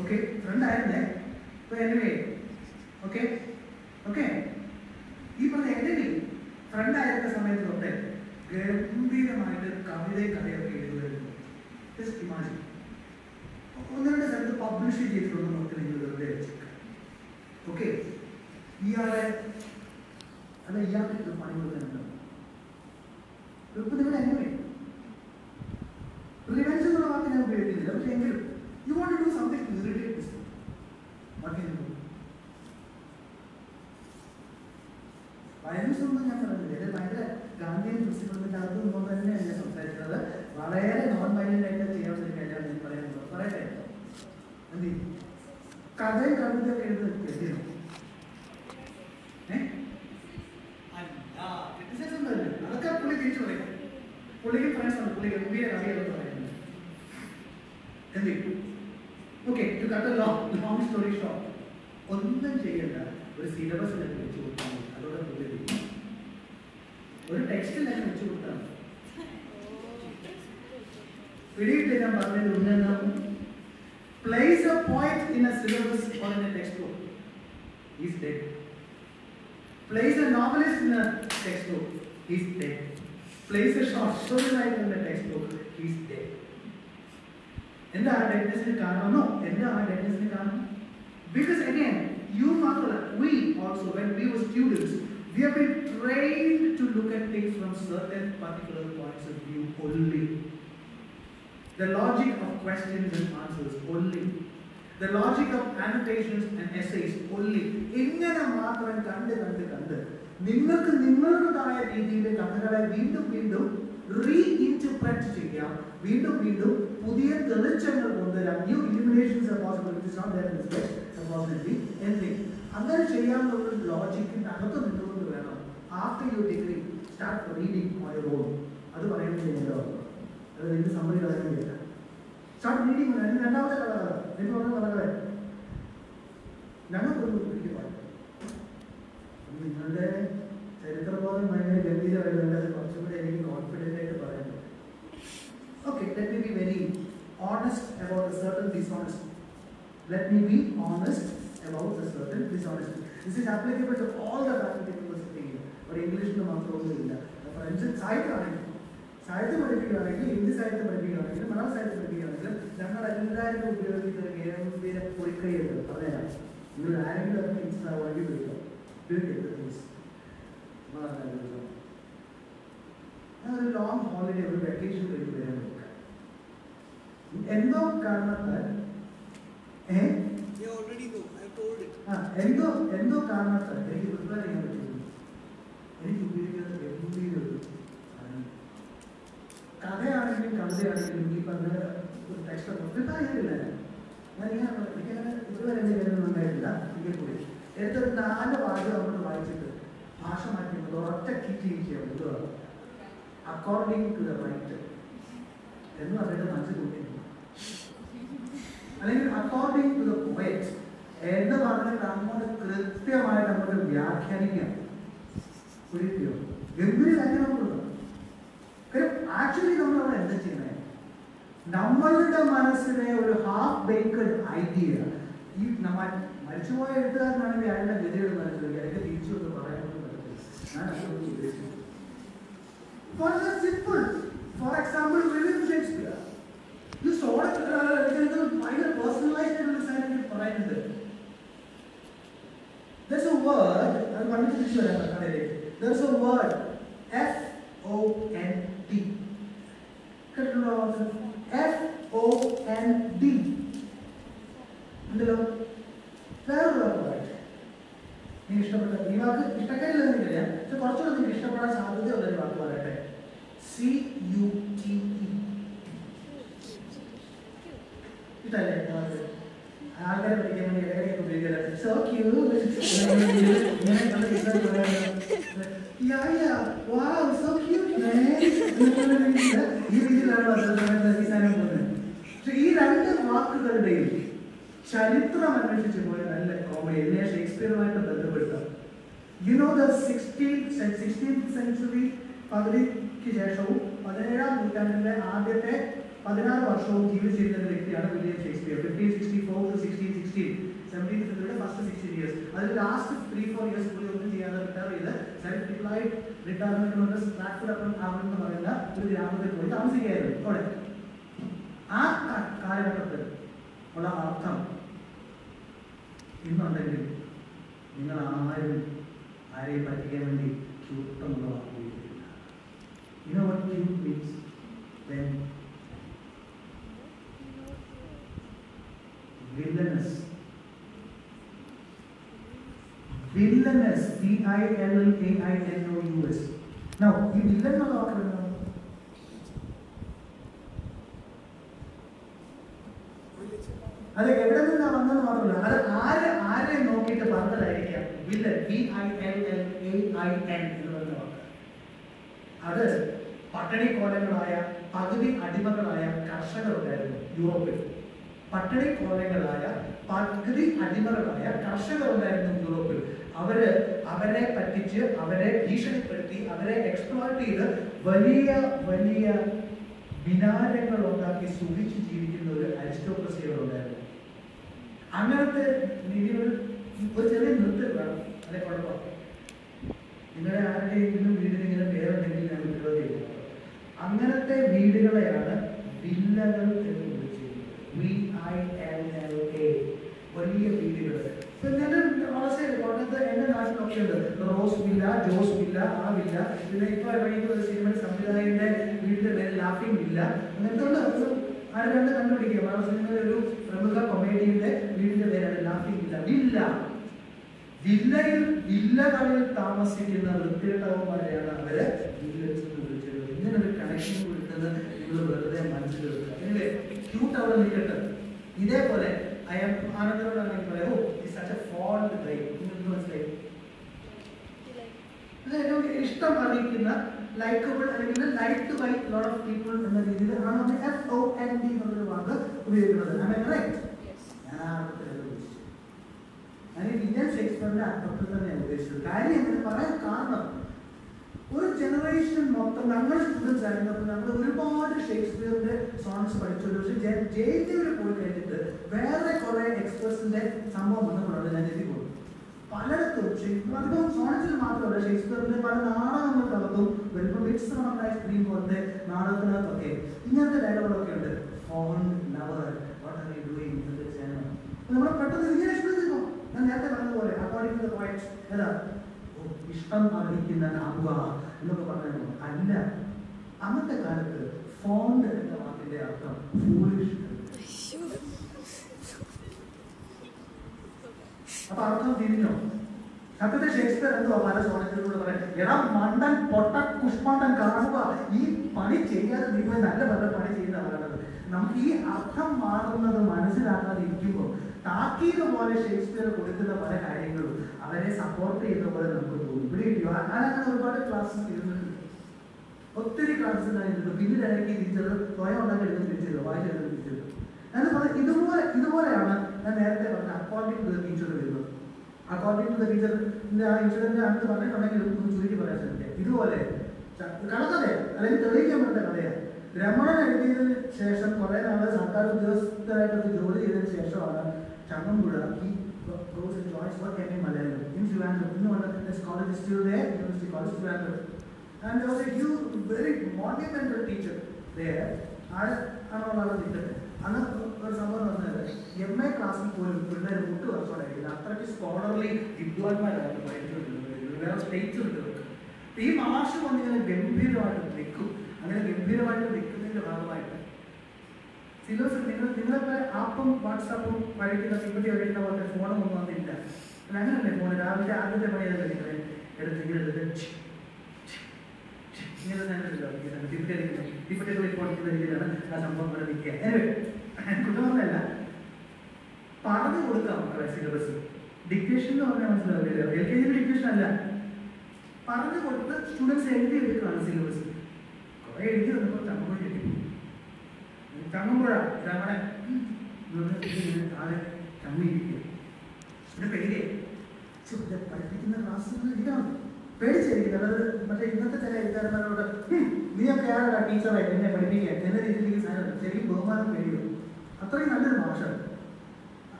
Okay? Friend, I am there. But anyway, okay? Okay? People are enemy. Friend, I am the Samayat of that. Just imagine. Have to publish it from the okay? You are a young people. Anyway, prevention of you want to do something to irritate this. What can you do? Violence on okay, to cut a long story short, place a point in a syllabus or in a textbook. He's dead. Place a novelist in a textbook. He's dead. Place a short story writer in a textbook. He's dead. And the deadness in karma? No. And the deadness in karma? Because again, we also, when we were students, we have been trained to look at things from certain particular points of view only. The logic of questions and answers only. The logic of annotations and essays only. New illuminations are possible, which is not there in this way, unfortunately, anything. Logic and after your degree, start reading on your own. That's what I am saying. Somebody doesn't get that. Start reading Okay, let me be very honest about a certain dishonesty. This is applicable to all the faculty members here. But English no matter what. For instance, Saitha Madhubi, English Saitha Madhubi, Malayalam Saitha Madhubi, that are entire Ubirati, you will add the things that are already built. A long holiday or vacation will be there. You already know, I told it. According to the writer. According to the poet, actually, we half-baked idea. For the simple, for example, William Shakespeare. You saw it, either personalized or decided to find it. There's a word, I'm going to finish it. There's a word, F-O-N-D. F-O-N-D. And the word. C-U-T-E. So cute. Wow, so cute, man. So these are the Shakespeare. You know the 16th century William Shakespeare, 1564 to 1616, 17th century, first 16 years. The last 3-4 years, self-deployed retirement. You know what cute means? Then villainous. Villainous. V-I-L-L-A-I-N-O-U-S. Now, you villain or likable and liked by a lot of people. F-O-N-D Diary one generation students are Shakespeare songs where experts in Shakespeare phone lover, what are you doing in the channel? According to the poets, this college is still there, UC College. And there was a huge, very monumental teacher there. I don't know what it is. Someone was there. MA class after scholarly deployment, there was teacher. He was a I was so that particular class is down. We are a teacher like anybody, and then it is a very Burman video.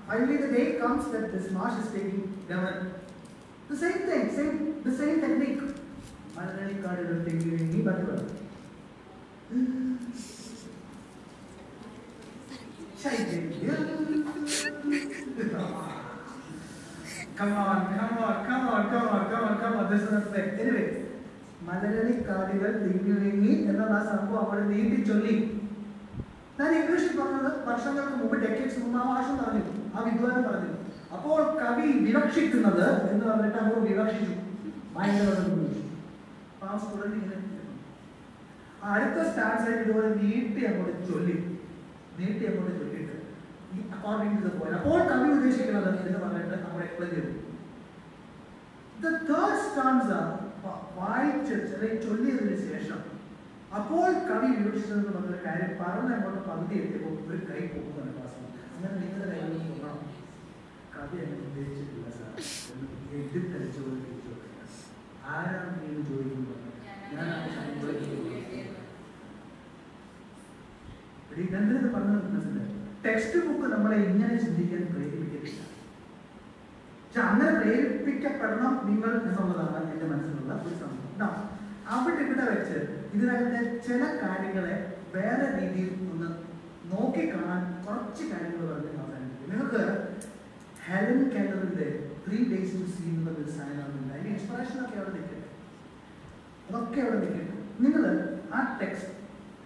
Finally, the day comes that this marsh is taking them. The same thing, the same technique. I don't know if you can do it, but Come on, this is not fair. Anyway, Malayali Cardival, Dinguingi, and the last Sampo, our name is Jolie. Then English is one of the Persian movie decades, Mumawash, and Abidwan. Upon Kavi, Vivakshik, another, and the letter of Vivakshik, mind of the English. Palms for a minute. Arthur stands at the door and neatly about it, Jolie. Neatly about it, Jolie. According to the point. The third stanza, why Cheri Jacob? Apol Kavi University carried Parana about a party at the book with Kai Poker and Passman. And then later I will go around. Kavi and the Chilasa. They did the joy. I am enjoying it. But he done the Parana. Textbook is Indian creativity. Jangan pick up pernah minimal kesamaan kita manusia pun nah, apa tipe dah macam ini? Ini ada celah kain yang ada, banyak video untuk noke kanan, korupsi kain yang ada dalam kain. Mereka Helen Keller itu 3 days to see untuk desain atau benda ini inspirasi nak kau lihat, nak kau lihat. Mereka ada text,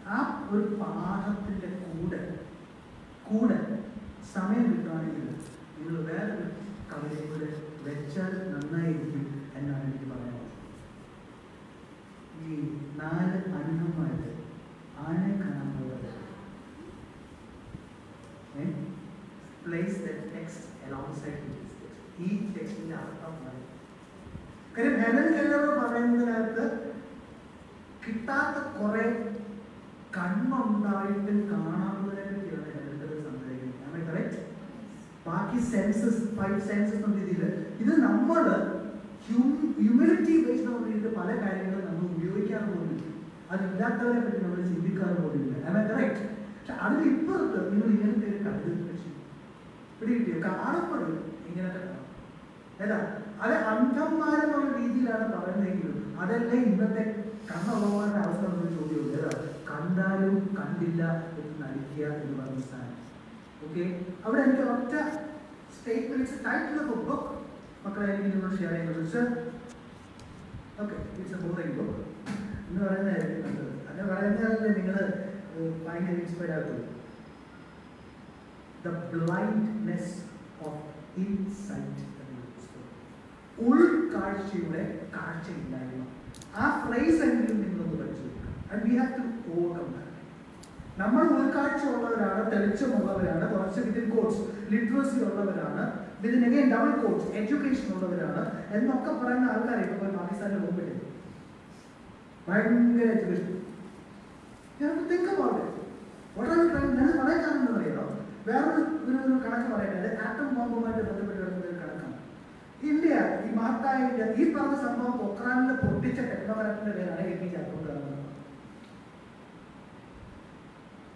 apa urut panah itu kuda. Place that text alongside this text. Each text is out of mind. Correct, Helen Keller Paranda Kitata correct Kanam Diet and Kana. Correct? Baki senses, five senses on the other. This number humility based on the pala carrying on the view. And that am I correct? Other people, okay? I would interrupt a statement. It's a title of a book. Okay, it's a boring book. No, the blindness of insight. Our phrase and we have to overcome that. Number one card show over the within quotes, literacy over the within again double quotes, education over the and Naka Parana Alkari over Pakistan and open education. You have to think about it. What are you trying to do? Where are the atom bomb at the India, the Martha, the Pakistan, Pokran, the Porticha, and the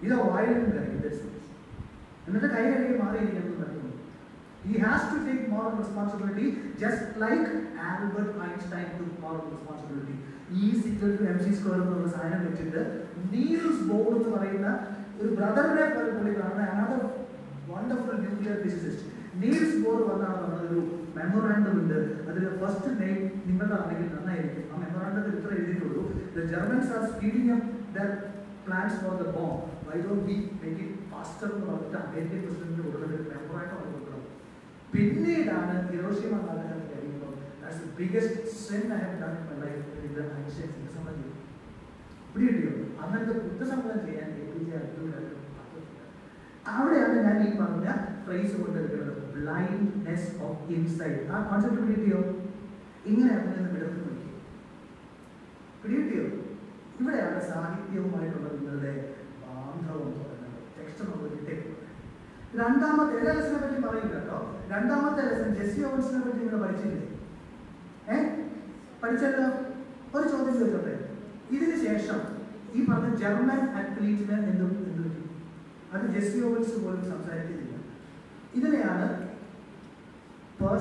he is a violent guy in this sense. Another guy he has to take moral responsibility just like Albert Einstein took moral responsibility. E is equal to mc square and sign Niels Bohr another wonderful nuclear physicist. Niels Bohr was memorandum the first name memorandum the Germans are speeding up their plans for the bomb. Why don't we make it faster for the American president to order the memorandum? Pinnedan Hiroshima and carrying out. That's the biggest sin I have done in my life with the Einstein. The blindness of insight. Our concept of India. If I have a Sahitya, I don't know. What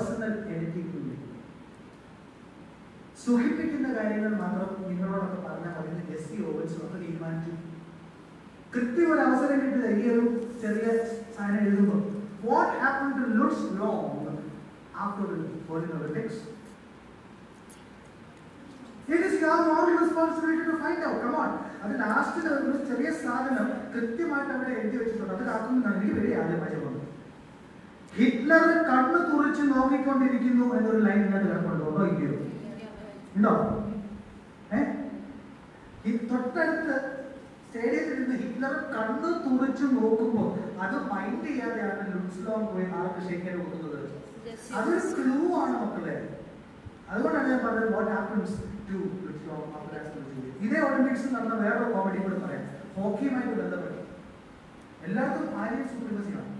happened to Lutz Long after the Berlin Olympics? It is your moral responsibility to find out. Come on. And last year, Cheri Jacob, Hitler cut the line. No. He thought that Hitler can't do it to Mokubo. Other mind they are and looks long way out to shake it over. Other clue on Okale. Other what happens to Lutz Long after that? Either Olympics and the wear of comedy for the parents. Hockey might be another way. A lot of pilots who was young.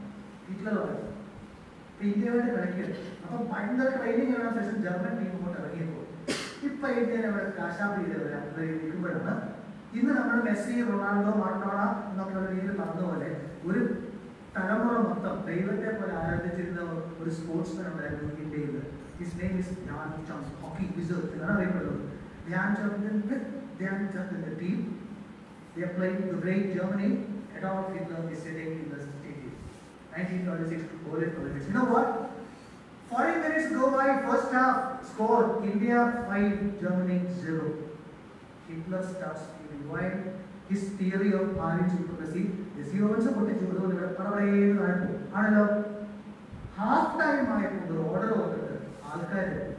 Hitler was. India had a career. Upon mind the training and a German team would have a game. If I did never cash up either, they in the number of Messi, Ronaldo, Martona, his name is Dhyan Chand, hockey wizard. Dhyan Chand in the team. They are playing the great Germany. Adolf Hitler is sitting in the stadium. 1926 to Poland Olympics. You know what? 40 minutes go by, first half, score India 5, Germany 0. Hitler starts feeling wild. His theory of Aryan supremacy is he also put it to half time I put the order over Alkar,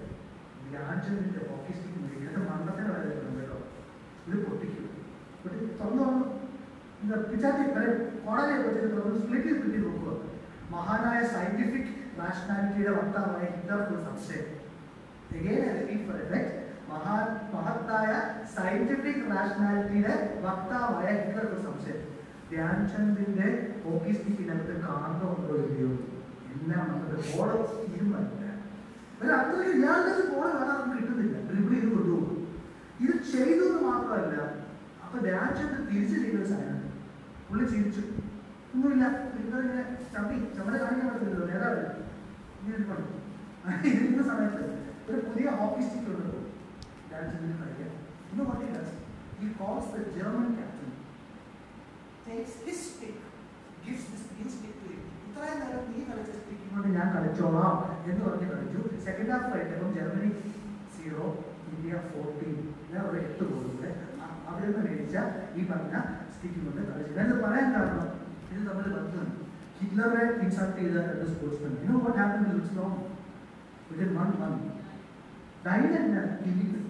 the answer in the hockey stick, the Mandarin, the particular. But it's on the Pichati, order split is pretty over. Mahana is scientific rationality of Hitler for some sake. Again, I repeat for effect. Mahataya scientific rationality that Vakta via Hitler was upset. Dhyan Chand in the hockey stick in the Karno video. You know what he does? He calls the German captain, takes his stick, gives this green stick to him. Second half fight, Germany 0, India 14. They are ready to go. After the Hitler insulted the sportsman. You know what happened to Lutz Long? Within 1 month. Died and killed.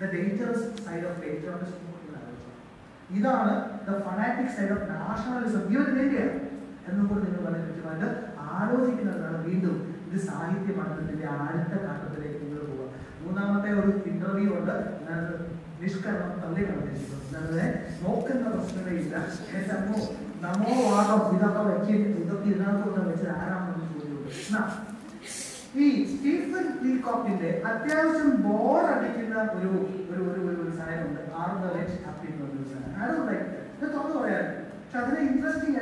The dangerous side of patriotism. This is the fanatic side of nationalism. Even in India. Stephen Peacock is a board I don't like that. That's all the interesting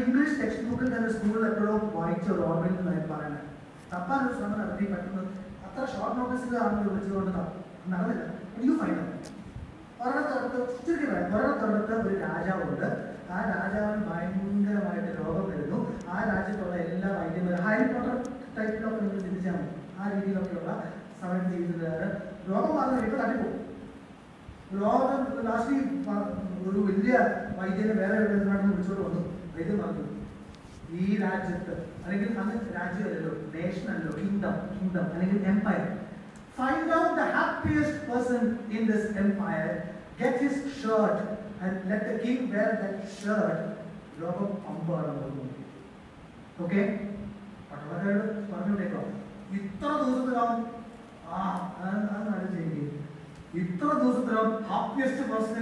English textbook and the school white or you find out. Empire. Find out the happiest person in this empire, get his shirt, and let the king wear that shirt. Okay? Whatever you take off. Itra happiest person you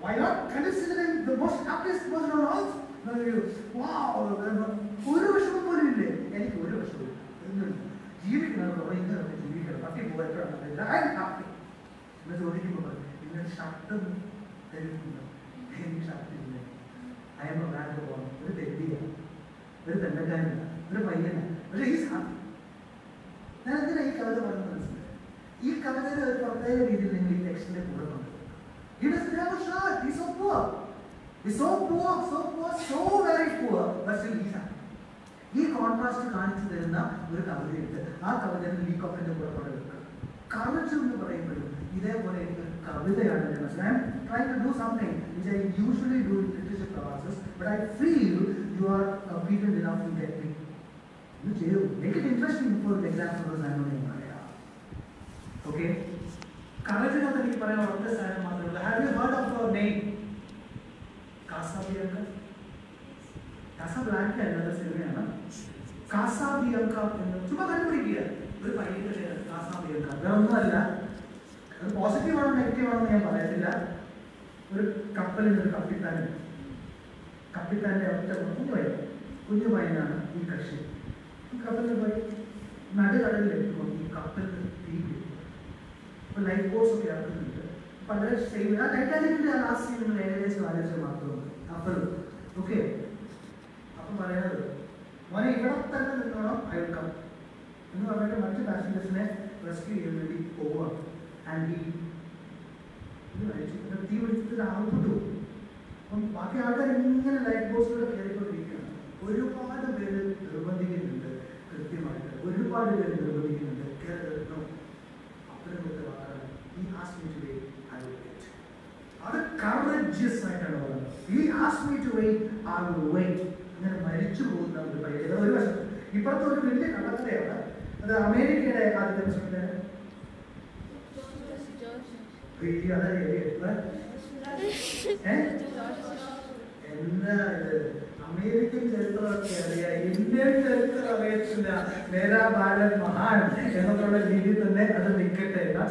why not consider him the most happiest person on earth? Wow! I'm happy. I am a vagabond. He's happy. He doesn't have a shirt, he's so poor. He's so very poor, but still he's happy. He contrasts to Karnich there in the leak of the I'm trying to do something which I usually do in literature classes, but I feel you are competent enough to get me. Make it interesting for the exam for the okay? Have you heard of her name? Casabianca? Casablanca and another Sylvia. Casabianca. That's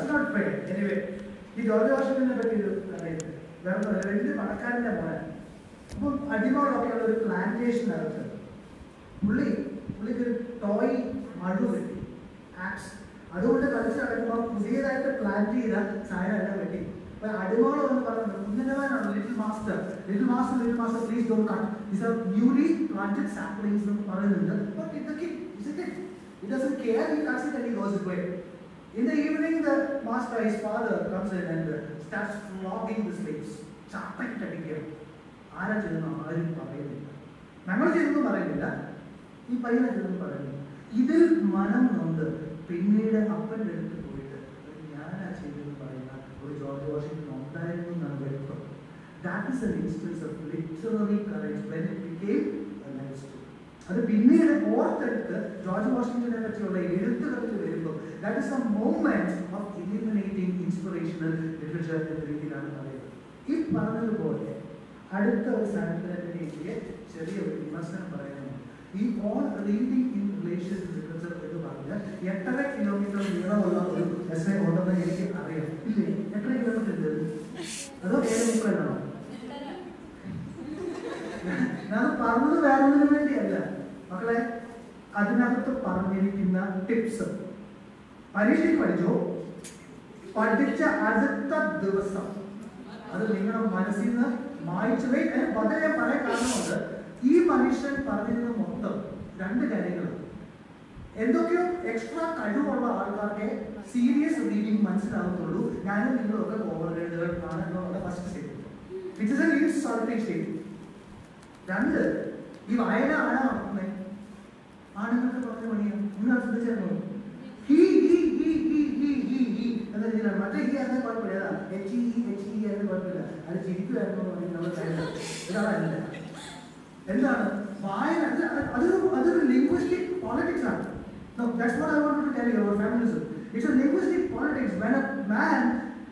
not fair. Anyway, he already also been a plantation. Toy Madhubi axe. I don't want to that plant. But I don't want to little master, please don't cut. These are newly planted saplings. But it's a kid. It's a kid. He doesn't care, he cuts it and he goes away. In the evening, the master, his father, comes in and starts flogging the slaves. Chapping at him. That is an instance of literary courage when it became a life story. That is a moment of illuminating inspirational literature in the If Paranalu Bode, Aditha Sanathan we all reading in relation to literature yet a kilometer of as I order the area. Tips. Parishik Pajo, Padicha Azata Devasa. Other Linga of Manasina, March Way, and Padaya Parakano. E. Parishan Padina Monta, Danda Garigula. Endokyo, extra Kadu or Alka, serious reading months down through, Nana Linga overrated Panano, the first state, which is a new solitary state. Danda, if I am he, and then he has a popular, he has a popular, and she did another. And other linguistic politics are. Now, that's what I wanted to tell you about feminism. It's a linguistic politics when a man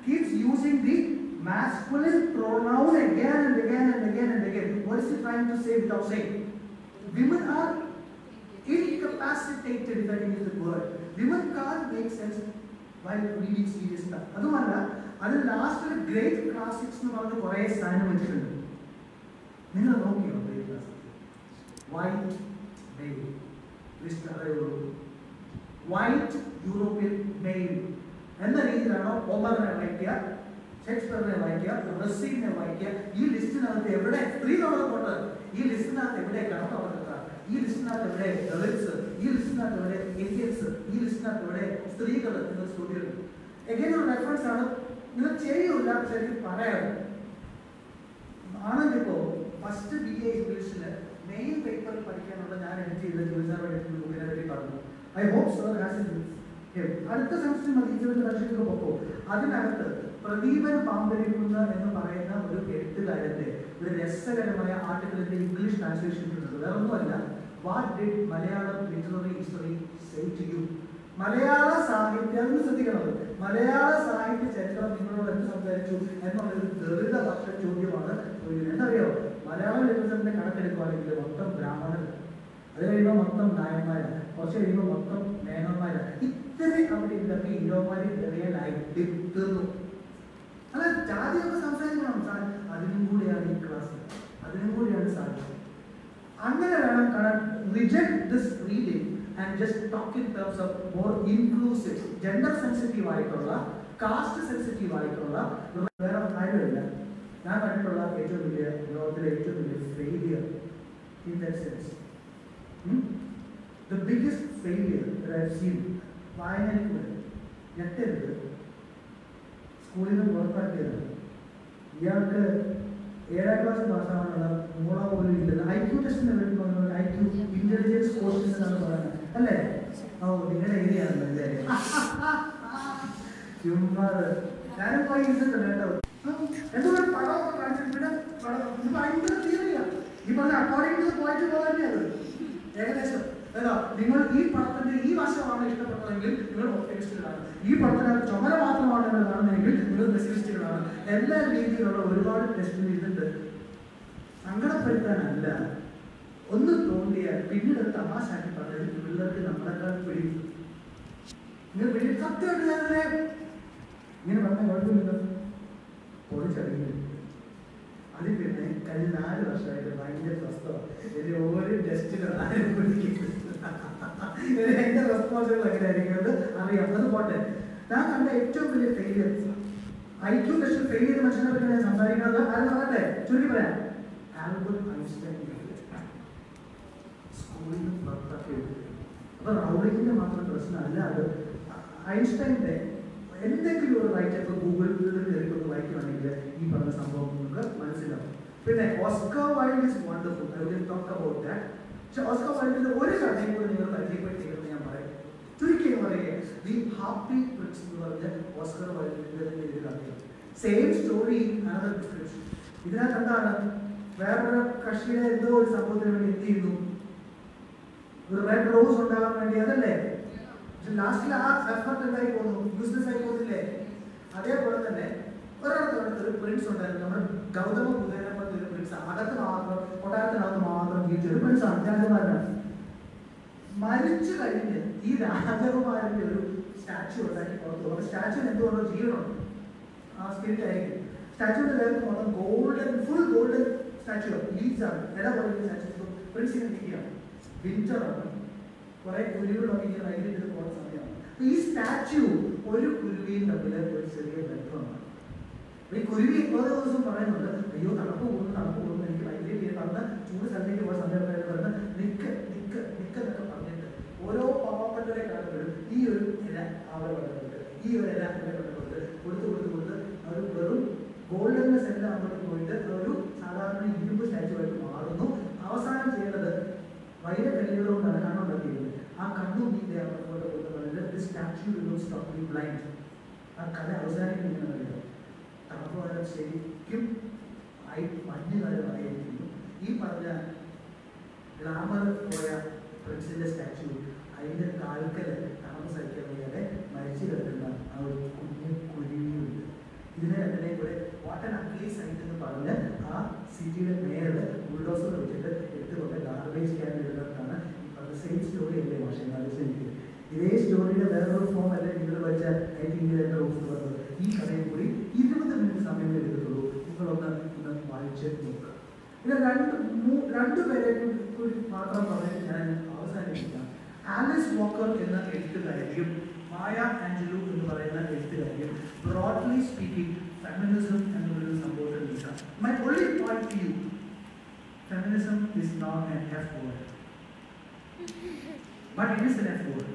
keeps using the masculine pronoun again and again. What is he trying to say without saying? Women are incapacitated, if I can use the word. Women can't make sense while reading serious stuff. That's why, the last great classics in the Korea sign mentioned. You know great classics. White male. White European male. And the reason are Homer, Shakespeare, Ruskin, you listen to every day. You listen to every day. You listen to the day, the lips, you listen to the day, Indians, you listen to the day, three colors in the studio. Again, on reference, Cheri Jacob, Cheri Parayam. Anandipo, first BA English, main paper, I hope sir has it. Another semester, Pradeepan what did Malayalam literary history say to you? Malayalam I'm going to reject this reading and just talk in terms of more inclusive, gender sensitive, caste sensitive, failure in that sense. The biggest failure that I've seen, why I get there, school in the world, IQ test intelligence courses IQ test failure Albert Einstein. School in the Einstein anything you write up Google, Oscar Wilde is wonderful. I will talk about that. So Oscar Wilde is the only the heartbeat principle of the Oscar Wilde. Same story, another description. Statue on a golden, full golden statue. Leaves are golden statue. So, Prince in India, winter. Correct? We will be right into the court. This statue, all you could be in the middle of the city. We could be also foreign. You can go and you like it. You suddenly was under the Nicker. Oro pop up the golden center of the world, the statue of Maruno, Avasan Taylor, why a fellow of Nakano Nabi. I can't do me there for the statue will not stop me blind. I can't was that in another. Tapa and say, give I money like I do. If other glamour for a princess statue, I did calculate, Thomas I can wear my children. I would could you. What an ugly sight in the parliament, city mayor, bulldozer, garbage can be the same story in the Washington. This story is a very form and a little bit of he can agree, even the minutes of the white check book. Run to where Alice Walker in the Maya Angelou in the broadly speaking, feminism and feminism supported. My only point to you, feminism is not an F word. But it is an F word.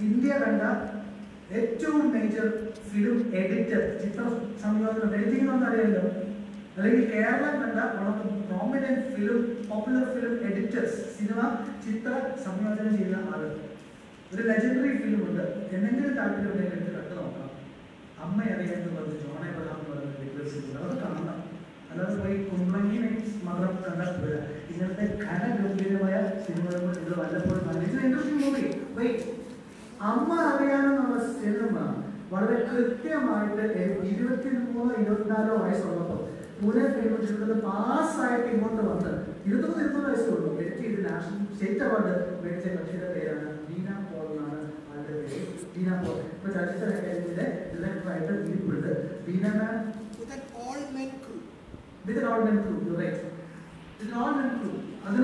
India a two major film editor, some of the editing on the area. Like Kerala, one of the prominent film, popular film editors, cinema, Chitra, Samyojan Jila are the legendary film. Otherwise, why Kumlangi mother of conduct where in effect Anna Dumbaya, cinema, it's an interesting movie. Wait, Amma Avayana cinema, what a Krityam the Evacuum, the past side in one of the with an all-men crew. With an all-men crew, you're right. With an all-men crew. That's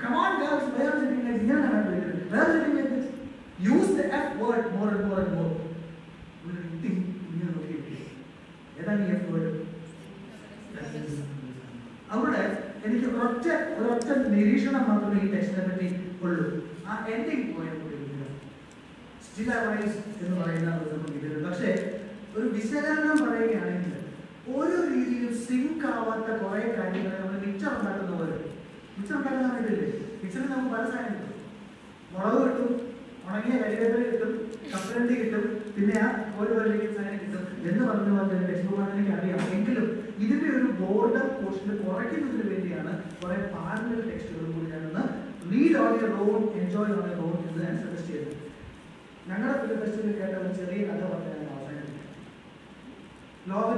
come on, girls, where are you doing this? Where are you doing this? Use the F word more and more and more. We will think we are okay with this. What is the F word? Read on your own, enjoy on your own is the answer to Cheri. Nanga film festival Kerala Cheri Jacob Law Mummy,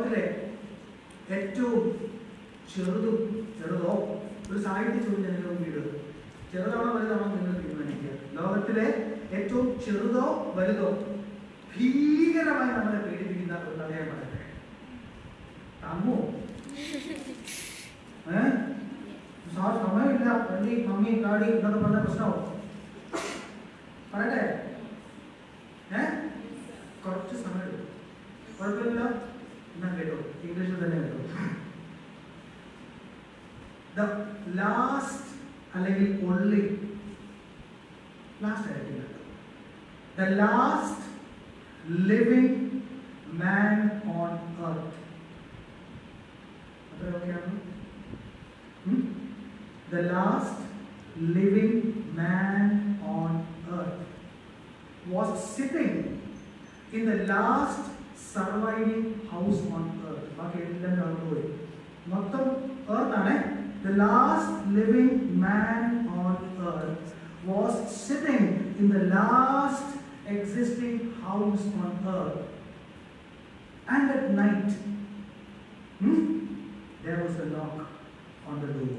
Daddy, not a person. Parade? Eh? Corrupt summer. Purple, Nagato. English is the name. The last, allegedly only. Last, I the last living man on earth. Hmm? The last living man on earth was sitting in the last surviving house on earth. The last living man on earth was sitting in the last existing house on earth. And at night, there was a knock on the door.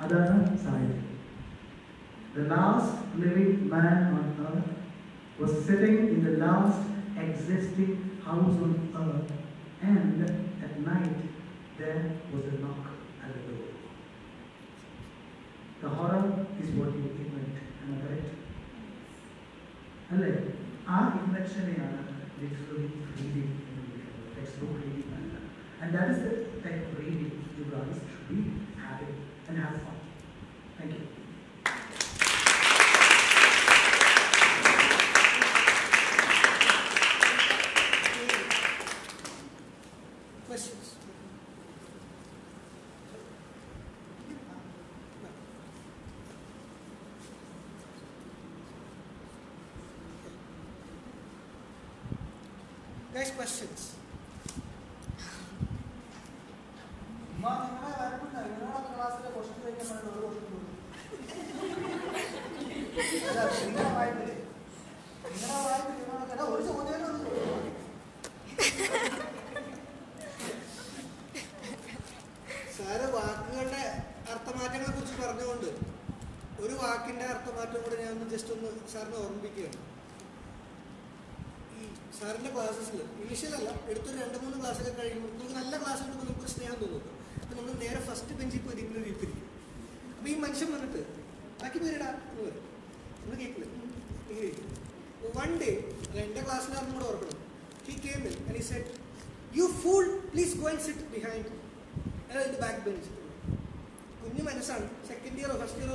Adana side. The last living man on earth was sitting in the last existing house on earth, and at night there was a knock at the door. The horror is what you invent, am I right? Hello. Our invention is literally reading in the textbook reading. And that is the type of reading you guys should be having and have fun. Thank you. Questions? Questions. One day, he came in and he said, "You fool, please go and sit behind in the back bench." Second year or first year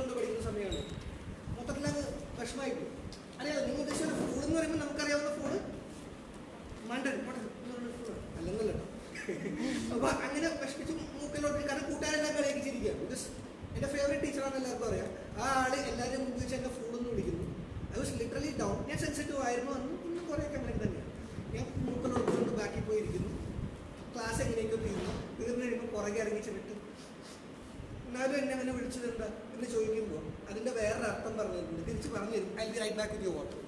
തിരിച്ചു പറഞ്ഞു I will be right back with your water.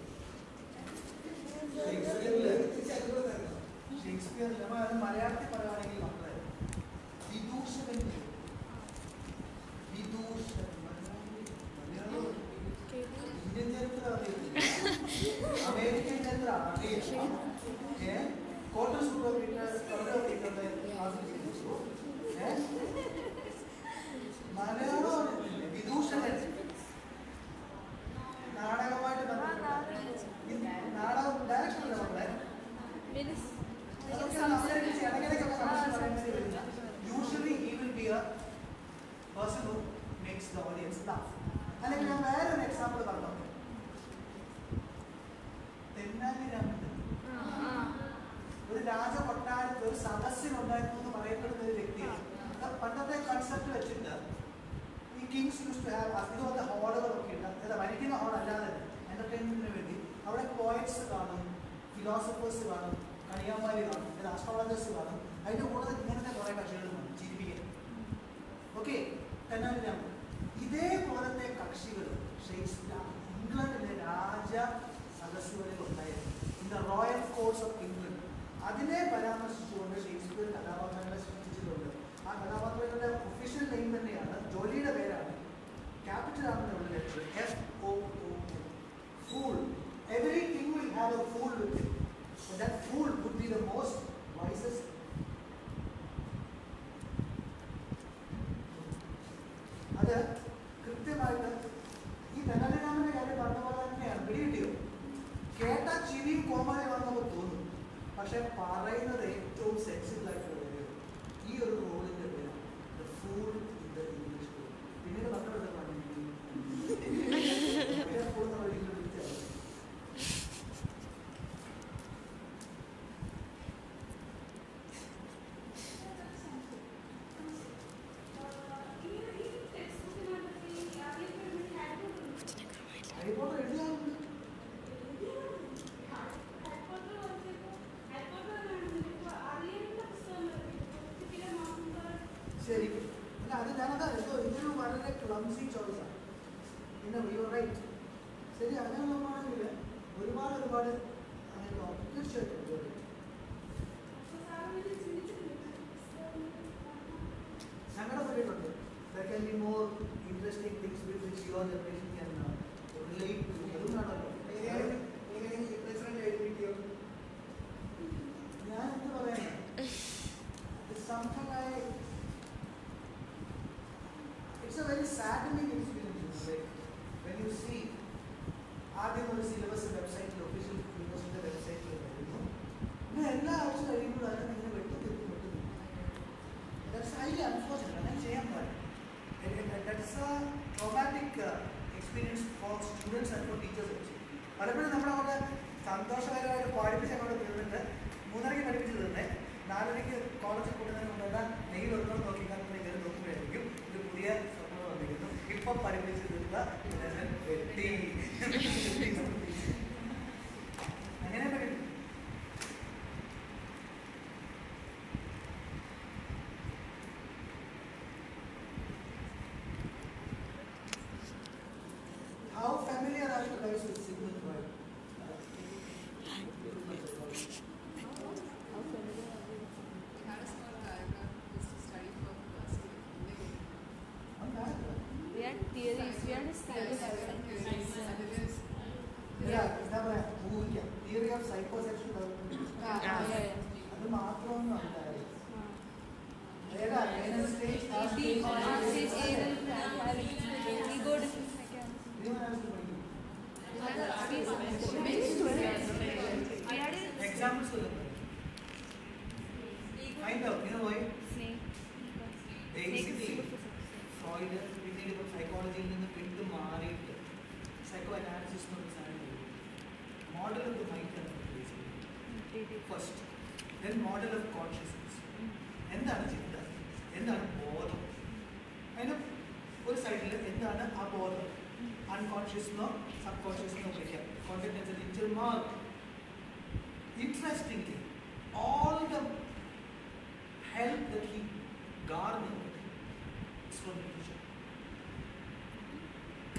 Shakespeare മലയാളത്തിൽ പറയുകയാണെങ്കിൽ Indian ചരിത്ര American ചരിത്ര cotton super Malayalam വിദൂഷകൻ നാടകമായിട്ട് നാടകം direction നമ്മളെ usually he will be a person who makes the audience laugh. അല്ലെങ്കിൽ ഞാൻ വേറൊരു എക്സാമ്പിൾ പറഞ്ഞോ, തെന്നാലി രാമൻ ഒരു രാജകൊട്ടാരത്തിൽ ഒരു സദസ്സിനുണ്ടായിരുന്നു എന്ന് പറയപ്പെടുന്ന ഒരു വ്യക്തിയാണ്. പണ്ടത്തെ കൺസെപ്റ്റ് വെച്ചിട്ട് ഈ കിങ്സ് യൂസ് ടു ഹാവ് അതുപോലത്തെ ഹോളുകളൊക്കെ ഉണ്ട്, വലിക്കുന്ന ഹോൾ അല്ലാതെ എൻ്റർടൈൻമെൻറ്റിന് വേണ്ടി അവിടെ പോയറ്റ്സ് കാണും, ഫിലോസഫേഴ്സ് കാണും, കണിയാമാരി കാണും, ആസ്ട്രോളജേഴ്സ് കാണും, അതിൻ്റെ കൂടുതൽ ഇങ്ങനത്തെ കുറേ കക്ഷികളും കാണും ജീവിപ്പിക്കാൻ. ഓക്കെ, തെന്നാലിരാമൻ ഇതേപോലത്തെ കക്ഷികൾ ഷേക്സ്പിയർ ഇംഗ്ലണ്ടിലെ രാജ സദസ്സുകളിലുണ്ടായിരുന്നു, in the royal courts of England. അതിനെ പരാമർശിച്ചുകൊണ്ട് ഷേക്സ്പിയർ കഥാപാത്രങ്ങളെ സൃഷ്ടിച്ചിട്ടുണ്ട്. ആ കഥാപാത്രങ്ങളുടെ ഒഫീഷ്യൽ നെയിം തന്നെയാണ്, ജോലിയുടെ പേരാണ്, ക്യാപിറ്റൽ ആണെന്ന് ഉള്ള letter FOOL. Fool. Everything will have a fool with it. So that fool would be the most wisest. അത് കൃത്യമായിട്ട് ഈ ധനലിരാമന്റെ കാര്യം പറഞ്ഞ പോലെ തന്നെയാണ്. പിടികിട്ടിയോ? കേട്ട ചിരിയും കോമാളിയുമാണ് നമുക്ക് തോന്നും, പക്ഷെ പറയുന്നത് ഏറ്റവും സെൻസിബിൾ ആയിട്ടുള്ള കാര്യമാണ്. ഈ ഒരു റോളിന്റെ പേരാണ് the fool in the English. പിന്നീട് മക്കളുടെ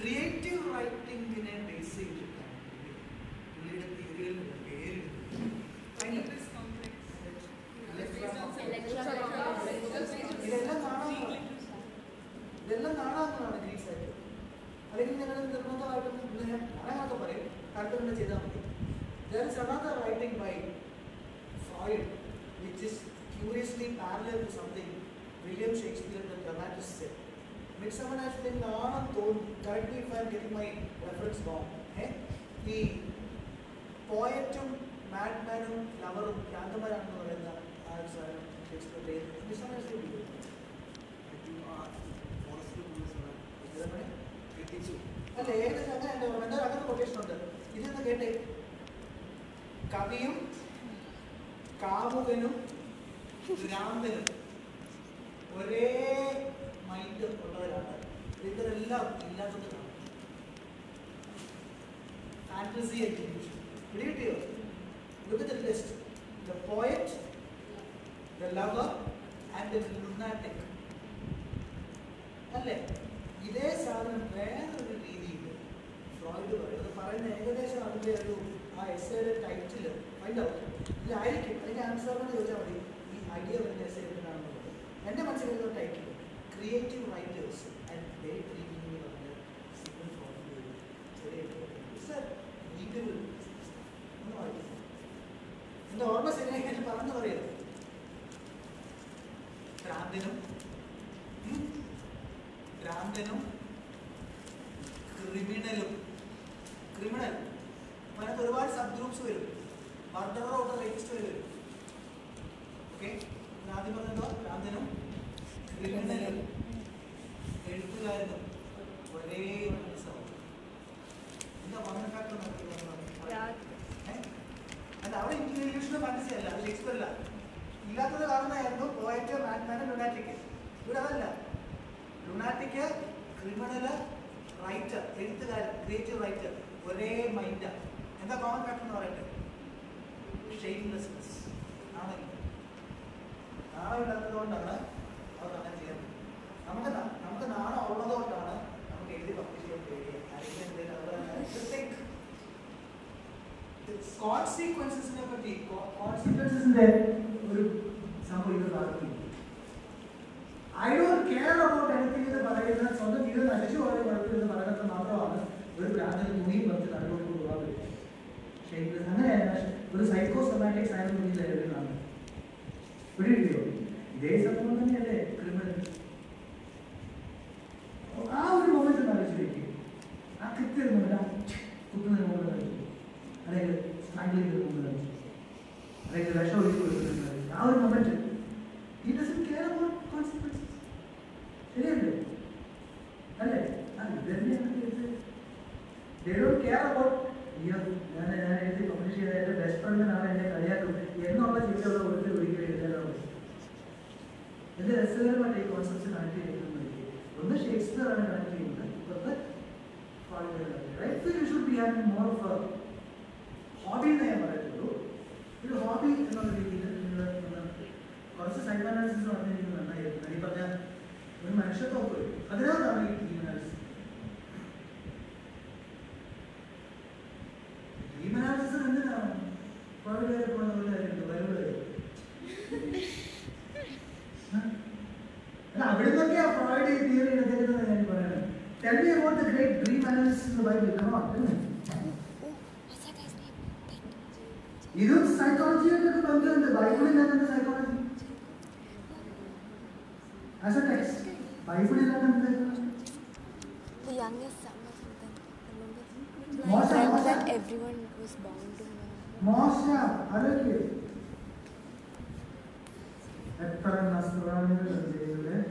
creative writing in a basic there is another writing by Freud which is curiously parallel to something William Shakespeare the dramatist said. Midsummer Night's Dream, correct me if I am getting my reference wrong. The poetum, madmanum, loverum, Yantamarano, and Shakespeare. Midsummer Night's Dream. I think Forrester Wilson. I think so. And the other quotation on that. This is the gate. Kaviyum, Kavuganum, Ramdanum. Ore. Mind of fantasy and illusion. Read it. Look at the list. The poet, the lover, and the lunatic. Alle, idhe saadhanam vera oru reethiyil Freud parayna ekadesham adinte oru aa essay title find out. Idhe aayirikkum adinte answer ennu choicha madi ee idea oru essay ennaanu ende manasile oru title. Creative writers and they bring you under single formula. Sir, legal. No idea. In the almost any kind of parana or other. Ramdenum. Criminal. One of the rewards subgroups will. Murder or the rapist will. Okay? Ramdenum. Criminal. And our inclination of fantasy, Shakespeare. Poet, madman, lunatic. Good Allah. Lunatic, criminal, writer, creative writer, Vare Minda. And the common fact on our end. Shamelessness. I will have to go on. The consequences never be consequences in the I don't care about anything in the paragraph. So the video that I show you the paragraph will rather moving but I don't know. Shameless and psychosomatics I am doing they suppose a criminal. How do you always manage it? I could tell you that. Couldn't the woman. I strangling the woman. I show you. How do you he doesn't care about consequences. They don't care about you. The best friend and I the Shakespeare and country right? So you should be having more of a hobby than ever at the hobby is not the psychoanalysis is not tell me about the great dream analysis in the Bible. Come on, tell me. What's that guy's name? Either psychology and the Bible and the psychology. As a text, Bible and the youngest son or something. Remember? Moshe. That everyone was bound to know. Moshe, other kid. At Paran Nasran answer to the point.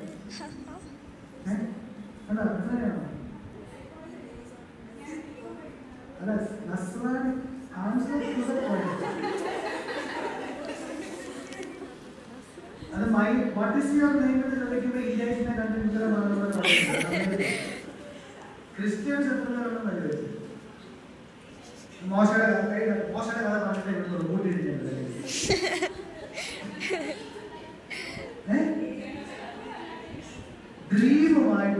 My, what is your name? Christians dream of mind.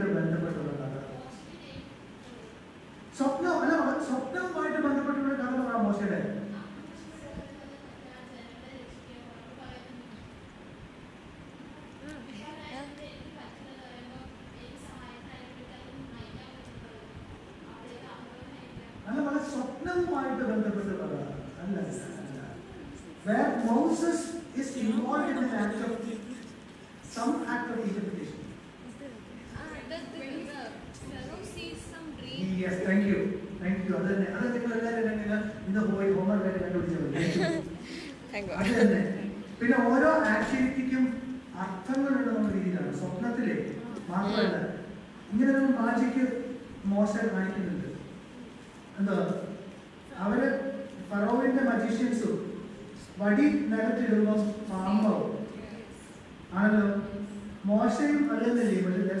Where Moses is involved in an act of some act of interpretation. Yes, thank you. Thank you. Thank God. That's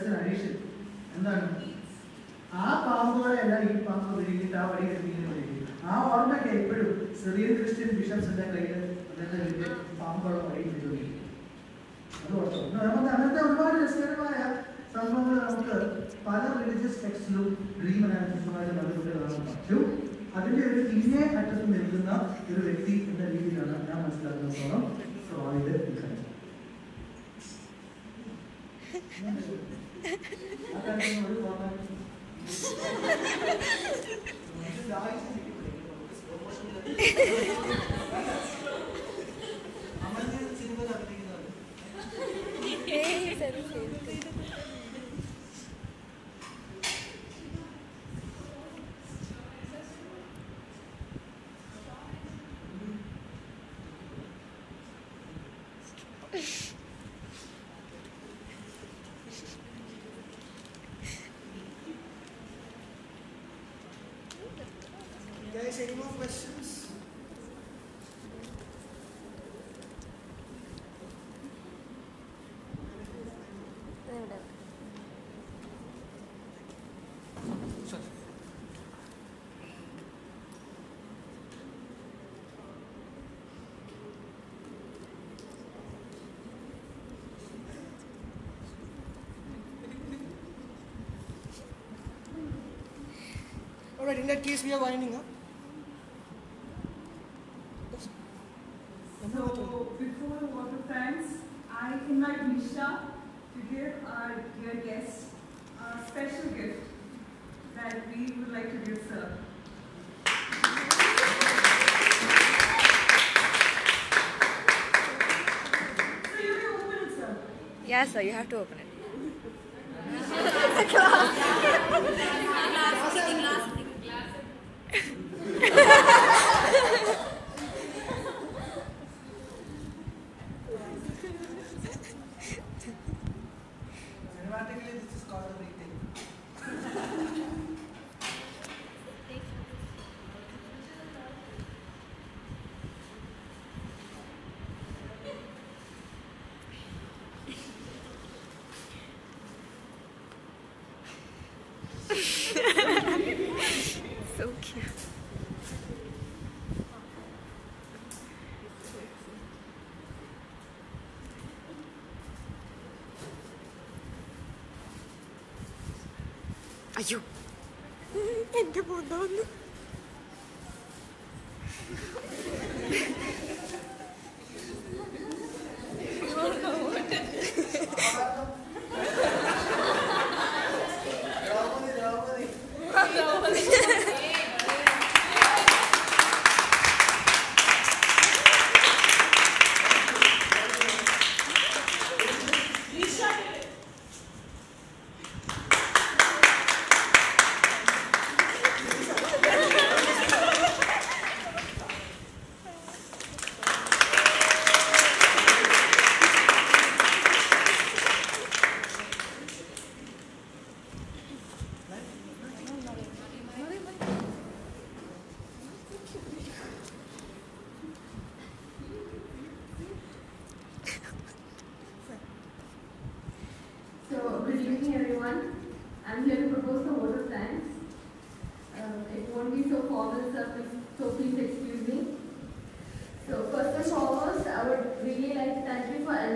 an addition. And then any more questions? All right, in that case we are winding up. Yes, sir, you have to open it. Are you?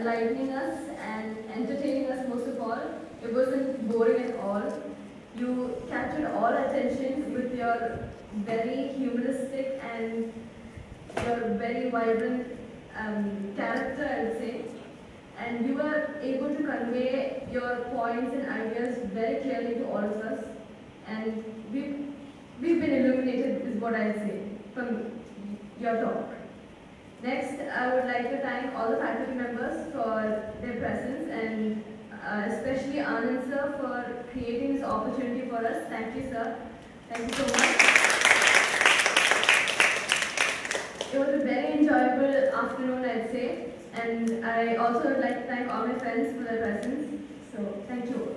Entertaining us and entertaining us most of all. It wasn't boring at all. You captured all attention with your very humoristic and your very vibrant character, I would say. And you were able to convey your points and ideas very clearly to all of us. And we've been illuminated, is what I say, from your talk. Next, I would like to thank all the faculty members for their presence, and especially Anand sir for creating this opportunity for us. Thank you, sir. Thank you so much. It was a very enjoyable afternoon, I'd say. And I also would like to thank all my friends for their presence. So, thank you.